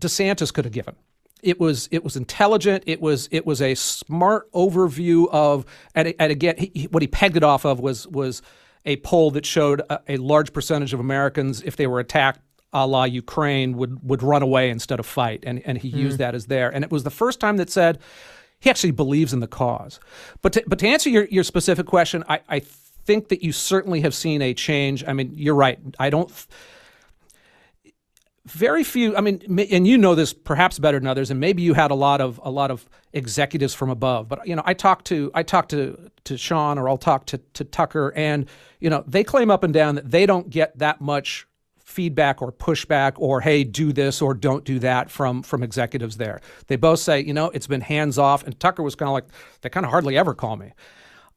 DeSantis could have given. It was it was intelligent. It was it was a smart overview of, and, and again, he, what he pegged it off of was was a poll that showed a, a large percentage of Americans, if they were attacked, a la Ukraine, would would run away instead of fight, and and he mm. used that as there. And it was the first time that said he actually believes in the cause. But to, but to answer your your specific question, I I think that you certainly have seen a change. I mean, you're right. I don't. Very few, I mean, and you know this perhaps better than others, and maybe you had a lot of a lot of executives from above. But you know, I talked to I talked to to Sean, or I'll talk to to Tucker, and you know, they claim up and down that they don't get that much feedback or pushback or hey, do this or don't do that from from executives there. They both say, you know, it's been hands off, and Tucker was kind of like, they kind of hardly ever call me.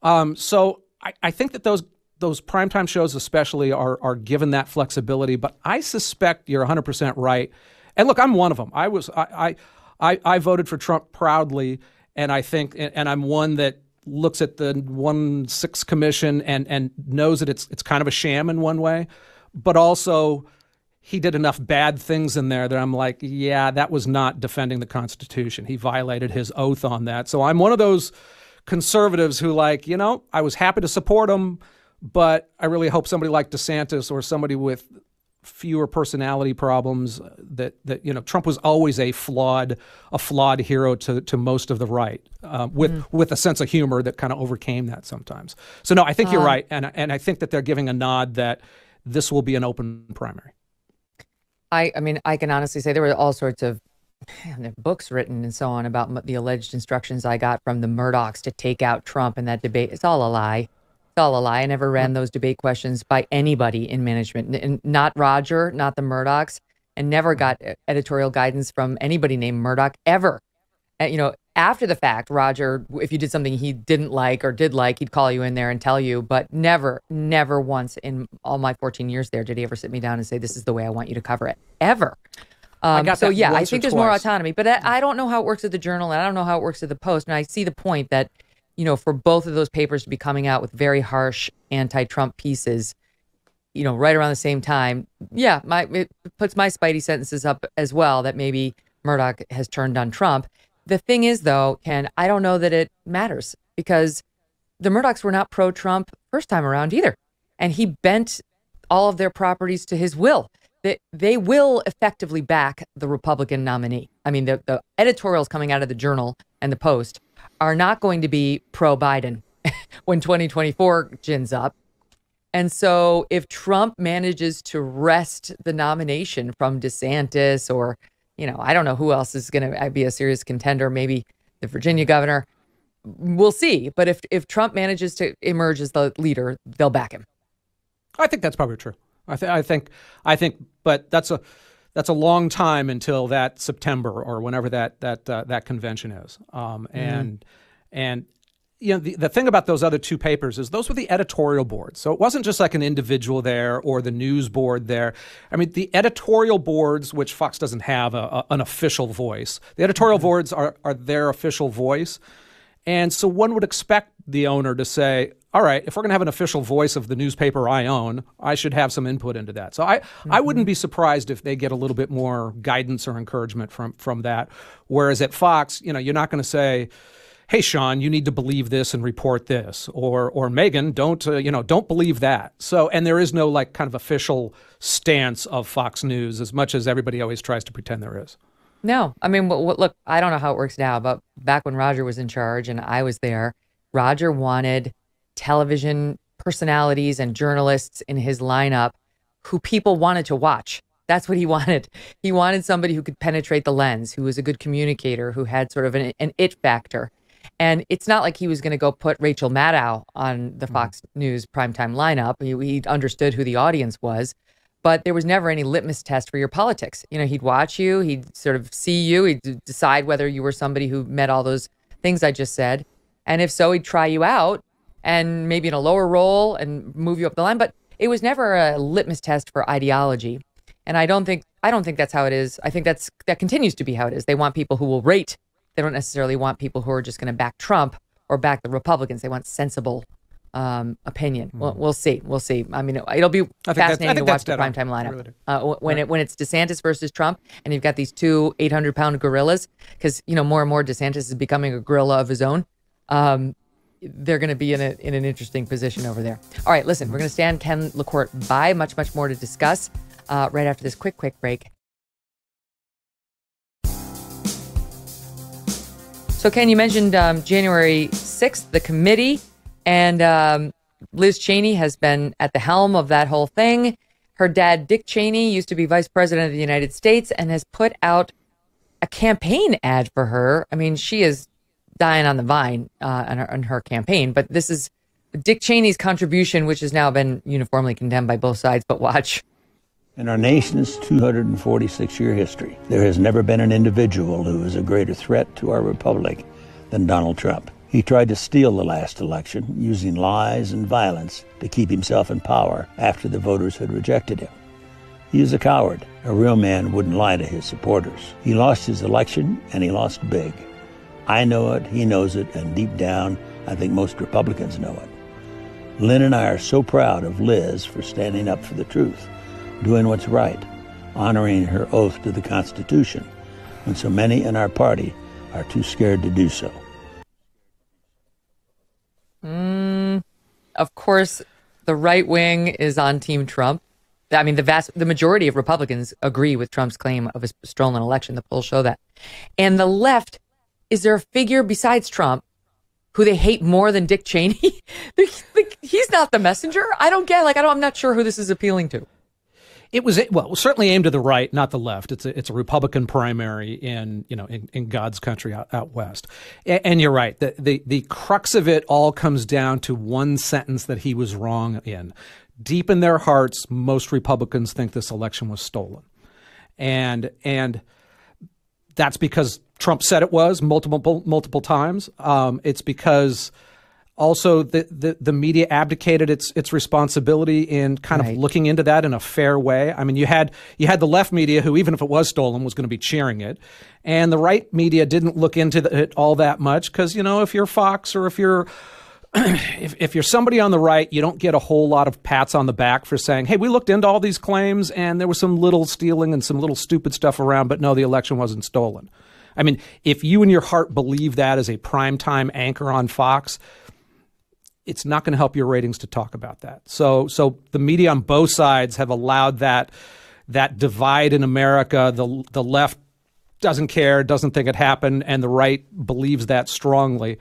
Um, so I, I think that those. Those primetime shows especially are are given that flexibility, but I suspect you're one hundred percent right. And look, I'm one of them. I was I I I voted for Trump proudly, and I think and I'm one that looks at the one six commission and and knows that it's it's kind of a sham in one way, but also he did enough bad things in there that I'm like, yeah, that was not defending the Constitution. He violated his oath on that. So I'm one of those conservatives who, like, you know, I was happy to support him, but I really hope somebody like DeSantis or somebody with fewer personality problems that, that you know, Trump was always a flawed, a flawed hero to, to most of the right, uh, with, mm. with a sense of humor that kind of overcame that sometimes. So, no, I think um, you're right. And, and I think that they're giving a nod that this will be an open primary. I, I mean, I can honestly say there were all sorts of man, there are books written and so on about the alleged instructions I got from the Murdochs to take out Trump in that debate. It's all a lie. All a lie. I never ran those debate questions by anybody in management, N not Roger, not the Murdochs, and never got editorial guidance from anybody named Murdoch ever. And, you know, after the fact, Roger, if you did something he didn't like or did like, he'd call you in there and tell you, but never, never once in all my fourteen years there did he ever sit me down and say, this is the way I want you to cover it, ever. Um, I so yeah, I think there's twice. more autonomy, but I, I don't know how it works at the Journal, and I don't know how it works at the Post, and I see the point that you know, for both of those papers to be coming out with very harsh anti-Trump pieces, you know, right around the same time. Yeah, my it puts my spidey sentences up as well that maybe Murdoch has turned on Trump. The thing is, though, Ken, I don't know that it matters because the Murdochs were not pro-Trump first time around either. And he bent all of their properties to his will. They, they will effectively back the Republican nominee. I mean, the, the editorials coming out of the Journal and the Post are not going to be pro-Biden when twenty twenty-four gins up. And so if Trump manages to wrest the nomination from DeSantis or, you know, I don't know who else is going to be a serious contender, maybe the Virginia governor, we'll see. But if, if Trump manages to emerge as the leader, they'll back him. I think that's probably true. I, th- I think I think but that's a that's a long time until that September or whenever that that uh, that convention is. Um, and mm. and, you know, the, the thing about those other two papers is those were the editorial boards. So it wasn't just like an individual there or the news board there. I mean, the editorial boards, which Fox doesn't have a, a, an official voice. The editorial mm-hmm. boards are, are their official voice. And so one would expect the owner to say, all right, if we're going to have an official voice of the newspaper I own, I should have some input into that. So I, mm-hmm. I wouldn't be surprised if they get a little bit more guidance or encouragement from, from that. Whereas at Fox, you know, you're not going to say, hey, Sean, you need to believe this and report this, or or Megyn, don't, uh, you know, don't believe that. So, and there is no like kind of official stance of Fox News as much as everybody always tries to pretend there is. No, I mean, w- w- look, I don't know how it works now, but back when Roger was in charge and I was there, Roger wanted television personalities and journalists in his lineup who people wanted to watch. That's what he wanted. He wanted somebody who could penetrate the lens, who was a good communicator, who had sort of an, an it factor. And it's not like he was going to go put Rachel Maddow on the Fox News primetime lineup. He, he understood who the audience was, but there was never any litmus test for your politics. You know, he'd watch you, he'd sort of see you, he'd decide whether you were somebody who met all those things I just said. And if so, he'd try you out and maybe in a lower role and move you up the line. But it was never a litmus test for ideology. And I don't think I don't think that's how it is. I think that's that continues to be how it is. They want people who will rate. They don't necessarily want people who are just going to back Trump or back the Republicans. They want sensible um, opinion. Mm. Well, we'll see. We'll see. I mean, it'll be I fascinating to watch the primetime lineup really uh, when right. it when it's DeSantis versus Trump, and you've got these two eight hundred pound gorillas. Because you know more and more DeSantis is becoming a gorilla of his own. Um, they're going to be in a in an interesting position over there. All right, listen, we're going to stand Ken LaCorte by. Much, much more to discuss uh, right after this quick, quick break. So, Ken, you mentioned um, January sixth, the committee, and um, Liz Cheney has been at the helm of that whole thing. Her dad, Dick Cheney, used to be vice president of the United States and has put out a campaign ad for her. I mean, she is dying on the vine uh, on, her, on her campaign. But this is Dick Cheney's contribution, which has now been uniformly condemned by both sides. But watch. In our nation's two hundred forty-six year history, there has never been an individual who is a greater threat to our republic than Donald Trump. He tried to steal the last election using lies and violence to keep himself in power after the voters had rejected him. He is a coward. A real man wouldn't lie to his supporters. He lost his election, and he lost big. I know it, he knows it, and deep down, I think most Republicans know it. Lynn and I are so proud of Liz for standing up for the truth, doing what's right, honoring her oath to the Constitution, when so many in our party are too scared to do so. Mm, of course, the right wing is on Team Trump. I mean, the vast the majority of Republicans agree with Trump's claim of a stolen election. The polls show that. And the left, is there a figure besides Trump who they hate more than Dick Cheney? Like, he's not the messenger. I don't get like I don't I'm not sure who this is appealing to. It was well, it was certainly aimed to the right, not the left. It's a it's a Republican primary in you know in, in God's country out, out west. And, and you're right. The, the the crux of it all comes down to one sentence that he was wrong in. Deep in their hearts, most Republicans think this election was stolen, and and that's because Trump said it was multiple multiple times. Um, it's because. Also, the, the, the media abdicated its its responsibility in kind right. of looking into that in a fair way. I mean, you had you had the left media who, even if it was stolen, was going to be cheering it. And the right media didn't look into the, it all that much because, you know, if you're Fox or if you're if, if you're somebody on the right, you don't get a whole lot of pats on the back for saying, hey, we looked into all these claims and there was some little stealing and some little stupid stuff around. But no, the election wasn't stolen. I mean, if you in your heart believe that as a primetime anchor on Fox, it's not going to help your ratings to talk about that. So so the media on both sides have allowed that that divide in America. The, the left doesn't care, doesn't think it happened, and the right believes that strongly.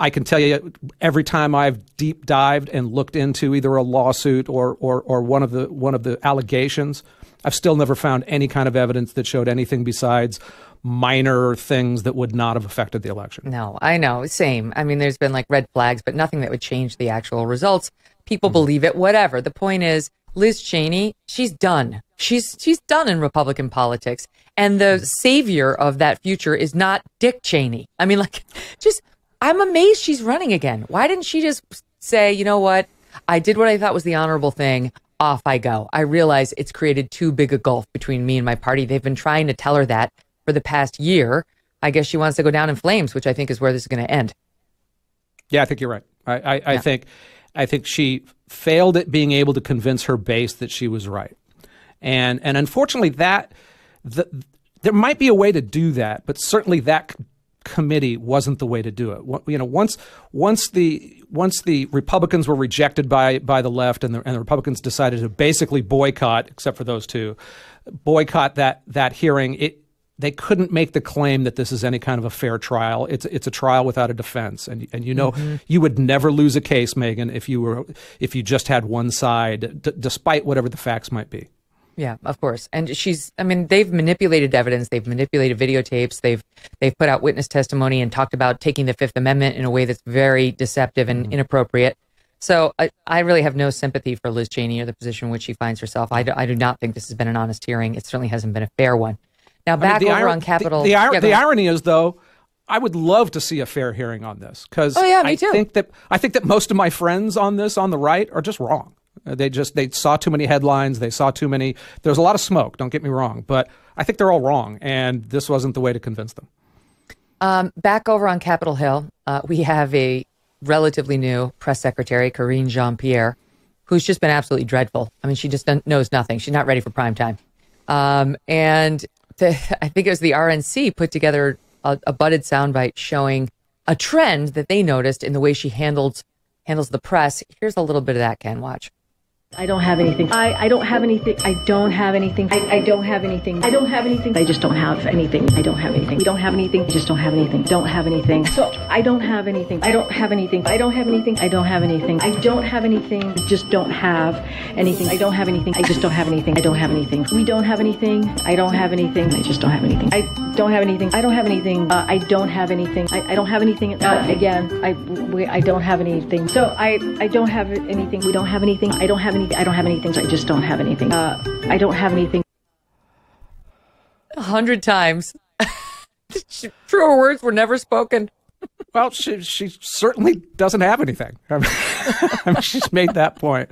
I can tell you every time I've deep dived and looked into either a lawsuit or, or, or one of the, one of the allegations, I've still never found any kind of evidence that showed anything besides minor things that would not have affected the election. No, I know. Same. I mean, there's been like red flags, but nothing that would change the actual results. People mm-hmm. believe it, whatever. The point is, Liz Cheney, she's done. She's she's done in Republican politics. And the savior of that future is not Dick Cheney. I mean, like, just... I'm amazed she's running again. Why didn't she just say, you know what? I did what I thought was the honorable thing. Off I go. I realize it's created too big a gulf between me and my party. They've been trying to tell her that for the past year. I guess she wants to go down in flames, which I think is where this is going to end. Yeah, I think you're right. I, I, I yeah. think I think she failed at being able to convince her base that she was right. And and unfortunately, that the, there might be a way to do that, but certainly that committee wasn't the way to do it. You know, once once the once the Republicans were rejected by by the left, and the, and the Republicans decided to basically boycott, except for those two, boycott that that hearing. It they couldn't make the claim that this is any kind of a fair trial. It's it's a trial without a defense, and and you know mm-hmm. you would never lose a case, Megyn, if you were if you just had one side, d despite whatever the facts might be. Yeah, of course. And she's, I mean, they've manipulated evidence. They've manipulated videotapes. They've they've put out witness testimony and talked about taking the Fifth Amendment in a way that's very deceptive and mm-hmm. inappropriate. So I, I really have no sympathy for Liz Cheney or the position in which she finds herself. I do, I do not think this has been an honest hearing. It certainly hasn't been a fair one. Now, back I mean, over on Capitol. The, the, ir yeah, the irony is, though, I would love to see a fair hearing on this, because oh, yeah, me I, too. think that, I think that most of my friends on this, on the right, are just wrong. They just, they saw too many headlines. They saw too many. There's a lot of smoke. Don't get me wrong. But I think they're all wrong. And this wasn't the way to convince them. Um, back over on Capitol Hill, uh, we have a relatively new press secretary, Karine Jean-Pierre, who's just been absolutely dreadful. I mean, she just knows nothing. She's not ready for prime time. Um, and the, I think it was the R N C put together a, a budded soundbite showing a trend that they noticed in the way she handled, handles the press. Here's a little bit of that, Ken. Watch. I don't have anything. I, I don't have anything. I don't have anything. I, I don't have anything. I don't have anything. I just don't have anything. I don't have anything. We don't have anything. I just don't have anything. Don't have anything. So I don't have anything. I don't have anything. I don't have anything. I don't have anything. I don't have anything. Just don't have anything. I don't have anything. I just don't have anything. I don't have anything. We don't have anything. I don't have anything. I just don't have anything. I don't have anything. I don't have anything. Uh, I don't have anything. I, I don't have anything. Uh, again, I we, I don't have anything. So I I don't have anything. We don't have anything. I don't have. I don't have anything. So I just don't have anything. Uh, I don't have anything. A hundred times. Truer words were never spoken. Well, she, she certainly doesn't have anything. I mean, I mean, she's made that point.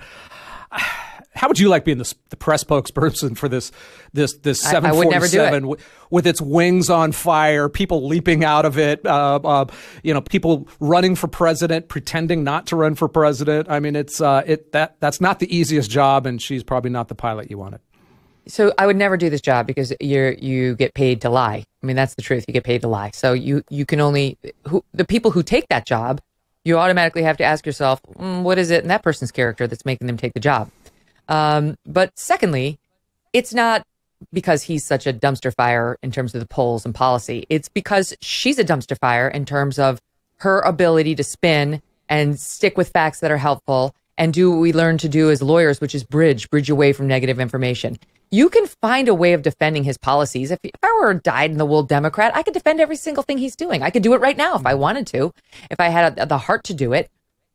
How would you like being the, the press spokesperson for this this this seven forty-seven it. with its wings on fire, people leaping out of it, uh, uh, you know, people running for president, pretending not to run for president? I mean, it's uh, it that that's not the easiest job, and she's probably not the pilot you wanted. So I would never do this job, because you're you get paid to lie. I mean, that's the truth. You get paid to lie. So you you can only who, the people who take that job, you automatically have to ask yourself, mm, what is it in that person's character that's making them take the job? Um, but secondly, it's not because he's such a dumpster fire in terms of the polls and policy. It's because she's a dumpster fire in terms of her ability to spin and stick with facts that are helpful and do what we learn to do as lawyers, which is bridge, bridge away from negative information. You can find a way of defending his policies. If, if I were a dyed-in-the-wool Democrat, I could defend every single thing he's doing. I could do it right now if I wanted to, if I had a, the heart to do it,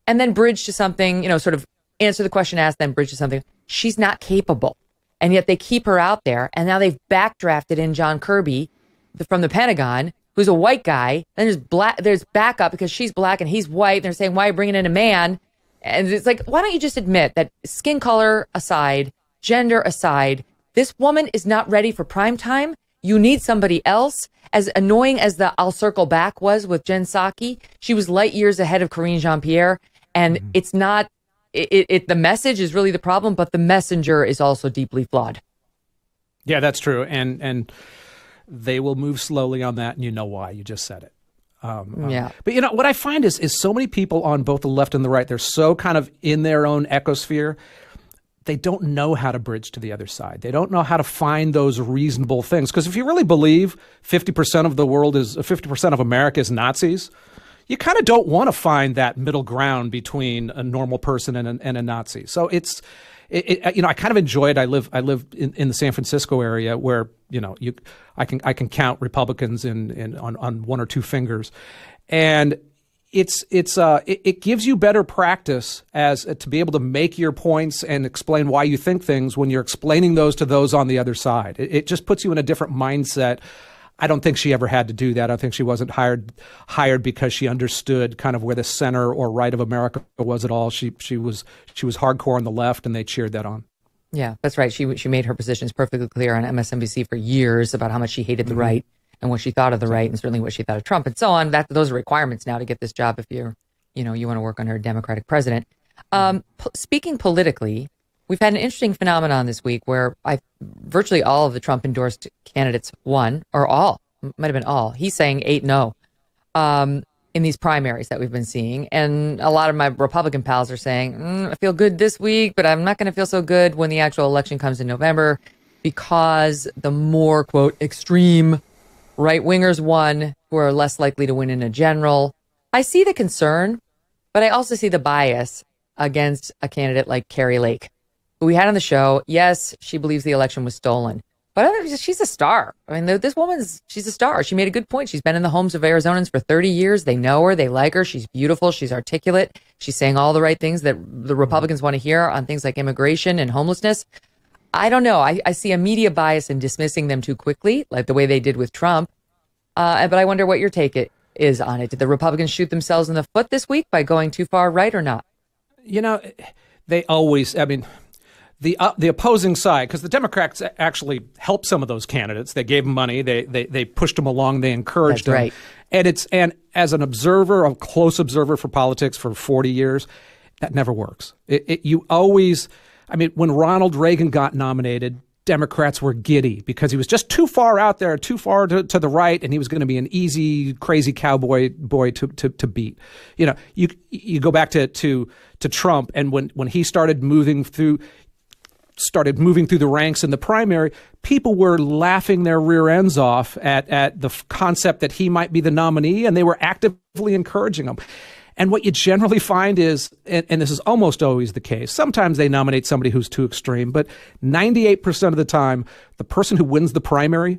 and then bridge to something, you know, sort of answer the question asked, then bridge to something. She's not capable, and yet they keep her out there. And now they've backdrafted in John Kirby from the Pentagon, who's a white guy. Then there's black, there's backup because she's black and he's white. And they're saying, why are you bringing in a man? And it's like, why don't you just admit that, skin color aside, gender aside, this woman is not ready for prime time. You need somebody else. As annoying as the "I'll circle back" was with Jen Psaki, she was light years ahead of Karine Jean-Pierre, and mm-hmm. it's not. It, it, it the message is really the problem, but the messenger is also deeply flawed. Yeah, that's true, and and they will move slowly on that, and you know why. You just said it. Um, yeah, um, but you know what I find is is so many people on both the left and the right, they're so kind of in their own ecosphere. they don't know how to bridge to the other side. They don't know how to find those reasonable things. Because if you really believe fifty percent of the world is, fifty percent of America is Nazis, you kind of don't want to find that middle ground between a normal person and a, and a Nazi. So it's, it, it, you know, I kind of enjoy it. I live, I live in, in the San Francisco area where, you know, you, I can, I can count Republicans in, in on, on one or two fingers. And It's it's uh it, it gives you better practice as uh, to be able to make your points and explain why you think things when you're explaining those to those on the other side. It, it just puts you in a different mindset. I don't think she ever had to do that. I think she wasn't hired hired because she understood kind of where the center or right of America was at all. She she was she was hardcore on the left, and they cheered that on. Yeah, that's right. She she made her positions perfectly clear on M S N B C for years about how much she hated the mm-hmm. right. And what she thought of the right, and certainly what she thought of Trump, and so on. That those are requirements now to get this job if you're, you know, you want to work under a Democratic president. Um, po speaking politically, we've had an interesting phenomenon this week where I virtually all of the Trump-endorsed candidates won, or all, might have been all. He's saying eight no um, in these primaries that we've been seeing, and a lot of my Republican pals are saying, mm, I feel good this week, but I'm not going to feel so good when the actual election comes in November, because the more quote extreme right-wingers won, who are less likely to win in a general. I see the concern, but I also see the bias against a candidate like Carrie Lake, who we had on the show. Yes, she believes the election was stolen, but she's a star. I mean, this woman's, she's a star. She made a good point. She's been in the homes of Arizonans for thirty years. They know her. They like her. She's beautiful. She's articulate. She's saying all the right things that the Republicans want to hear on things like immigration and homelessness. I don't know. I, I see a media bias in dismissing them too quickly, like the way they did with Trump. Uh, but I wonder what your take it is on it. Did the Republicans shoot themselves in the foot this week by going too far right or not? You know, they always, I mean, the uh, the opposing side, because the Democrats actually helped some of those candidates. They gave them money. They they, they pushed them along. They encouraged That's them. Right. And it's and as an observer, a close observer for politics for forty years, that never works. It, it you always. I mean, when Ronald Reagan got nominated, Democrats were giddy because he was just too far out there, too far to, to the right, and he was going to be an easy, crazy cowboy boy to, to, to beat. You know, you you go back to to to Trump, and when when he started moving through, started moving through the ranks in the primary, people were laughing their rear ends off at at the concept that he might be the nominee, and they were actively encouraging him. And what you generally find is, and, and this is almost always the case, sometimes they nominate somebody who's too extreme, but ninety-eight percent of the time, the person who wins the primary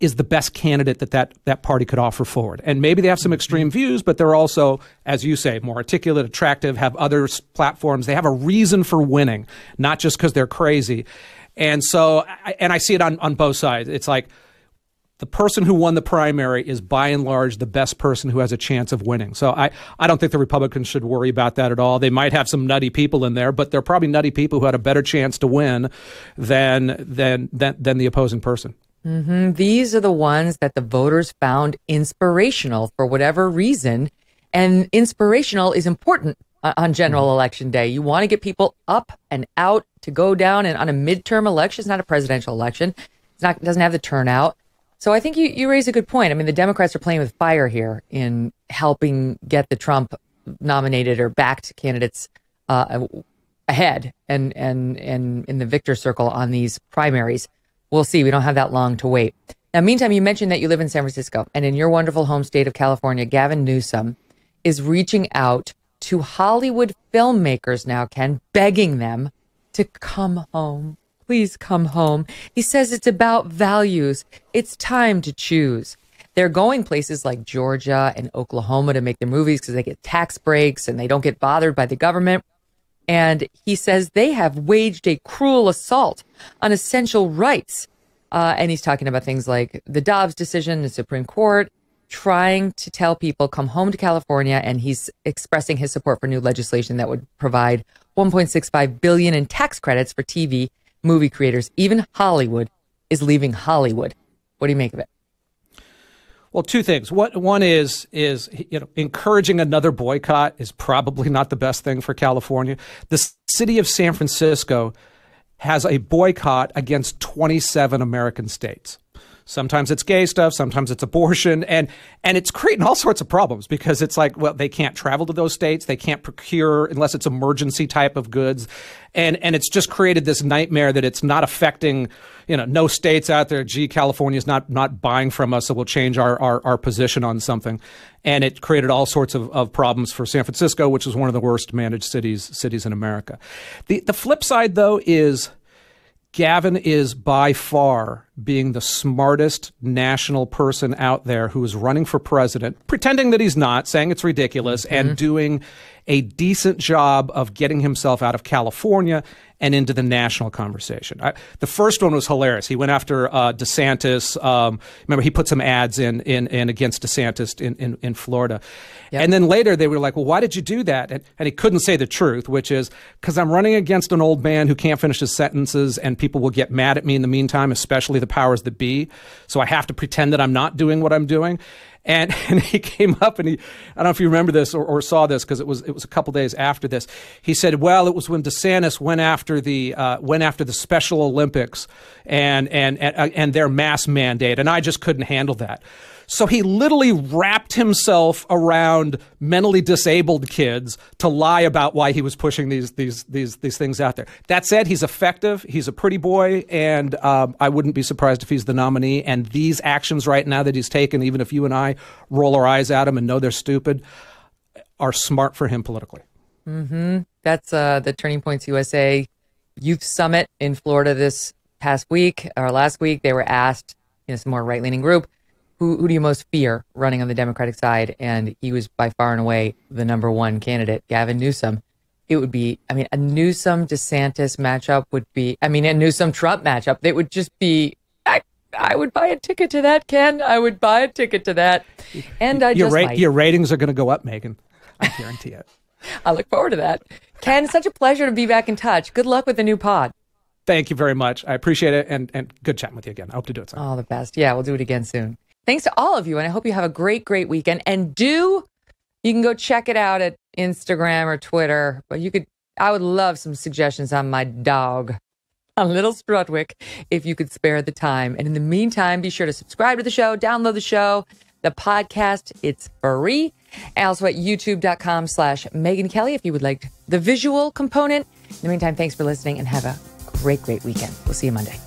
is the best candidate that, that that party could offer forward. And maybe they have some extreme views, but they're also, as you say, more articulate, attractive, have other platforms. They have a reason for winning, not just because they're crazy. And so, I, and I see it on, on both sides. It's like, the person who won the primary is by and large the best person who has a chance of winning. So I, I don't think the Republicans should worry about that at all. They might have some nutty people in there, but they're probably nutty people who had a better chance to win than than than, than the opposing person. Mm-hmm. These are the ones that the voters found inspirational for whatever reason. And inspirational is important on general mm-hmm. election day. You want to get people up and out to go down and on a midterm election. It's not a presidential election. It's not, it doesn't have the turnout. So I think you, you raise a good point. I mean, the Democrats are playing with fire here in helping get the Trump nominated or backed candidates uh, ahead and, and, and in the victor circle on these primaries. We'll see. We don't have that long to wait. Now, meantime, you mentioned that you live in San Francisco, and in your wonderful home state of California, Gavin Newsom is reaching out to Hollywood filmmakers now, Ken, begging them to come home. Please come home. He says it's about values. It's time to choose. They're going places like Georgia and Oklahoma to make their movies because they get tax breaks and they don't get bothered by the government. And he says they have waged a cruel assault on essential rights. Uh, and he's talking about things like the Dobbs decision, the Supreme Court, trying to tell people come home to California. And he's expressing his support for new legislation that would provide one point six five billion dollars in tax credits for T V movie creators. Even Hollywood is leaving Hollywood. What do you make of it? Well, two things. What one is is you know encouraging another boycott is probably not the best thing for California. The city of San Francisco has a boycott against twenty-seven American states. Sometimes it's gay stuff. Sometimes it's abortion. And and it's creating all sorts of problems because it's like, well, they can't travel to those states. They can't procure unless it's emergency type of goods. And and it's just created this nightmare that it's not affecting, you know, no states out there. Gee, California's not not buying from us, so we'll change our, our, our position on something. And it created all sorts of, of problems for San Francisco, which is one of the worst managed cities cities in America. The the flip side, though, is Gavin is by far being the smartest national person out there who is running for president, pretending that he's not, saying it's ridiculous, mm-hmm. and doing a decent job of getting himself out of California and into the national conversation. I, the first one was hilarious. He went after uh, DeSantis. Um, remember, he put some ads in in, in against DeSantis in, in, in Florida. Yep. And then later they were like, well, why did you do that? And, and he couldn't say the truth, which is, because I'm running against an old man who can't finish his sentences and people will get mad at me in the meantime, especially the powers that be. So I have to pretend that I'm not doing what I'm doing. And, and he came up and he, I don't know if you remember this or, or saw this because it was it was a couple days after this. He said, well, it was when DeSantis went after the uh, went after the Special Olympics and and and, and their mask mandate, and I just couldn't handle that. So he literally wrapped himself around mentally disabled kids to lie about why he was pushing these these these these things out there. That said, he's effective. He's a pretty boy, and um, I wouldn't be surprised if he's the nominee. And these actions right now that he's taken, even if you and I roll our eyes at him and know they're stupid, are smart for him politically. Mm-hmm. That's uh, the Turning Points U S A Youth Summit in Florida this past week or last week. They were asked, you know, some more right-leaning group, Who, who do you most fear running on the Democratic side? And he was by far and away the number one candidate, Gavin Newsom. It would be, I mean, a Newsom-DeSantis matchup would be, I mean, a Newsom-Trump matchup. They would just be, I, I would buy a ticket to that, Ken. I would buy a ticket to that. And I your just ra might. Your ratings are going to go up, Megyn. I guarantee it. I look forward to that. Ken, such a pleasure to be back in touch. Good luck with the new pod. Thank you very much. I appreciate it. And, and good chatting with you again. I hope to do it soon. All the best. Yeah, we'll do it again soon. Thanks to all of you, and I hope you have a great, great weekend. And do, you can go check it out at Instagram or Twitter, but you could, I would love some suggestions on my dog, on Little Strutwick, if you could spare the time. And in the meantime, be sure to subscribe to the show, download the show, the podcast, it's free. And also at youtube.com slash Megyn Kelly if you would like the visual component. In the meantime, thanks for listening and have a great, great weekend. We'll see you Monday.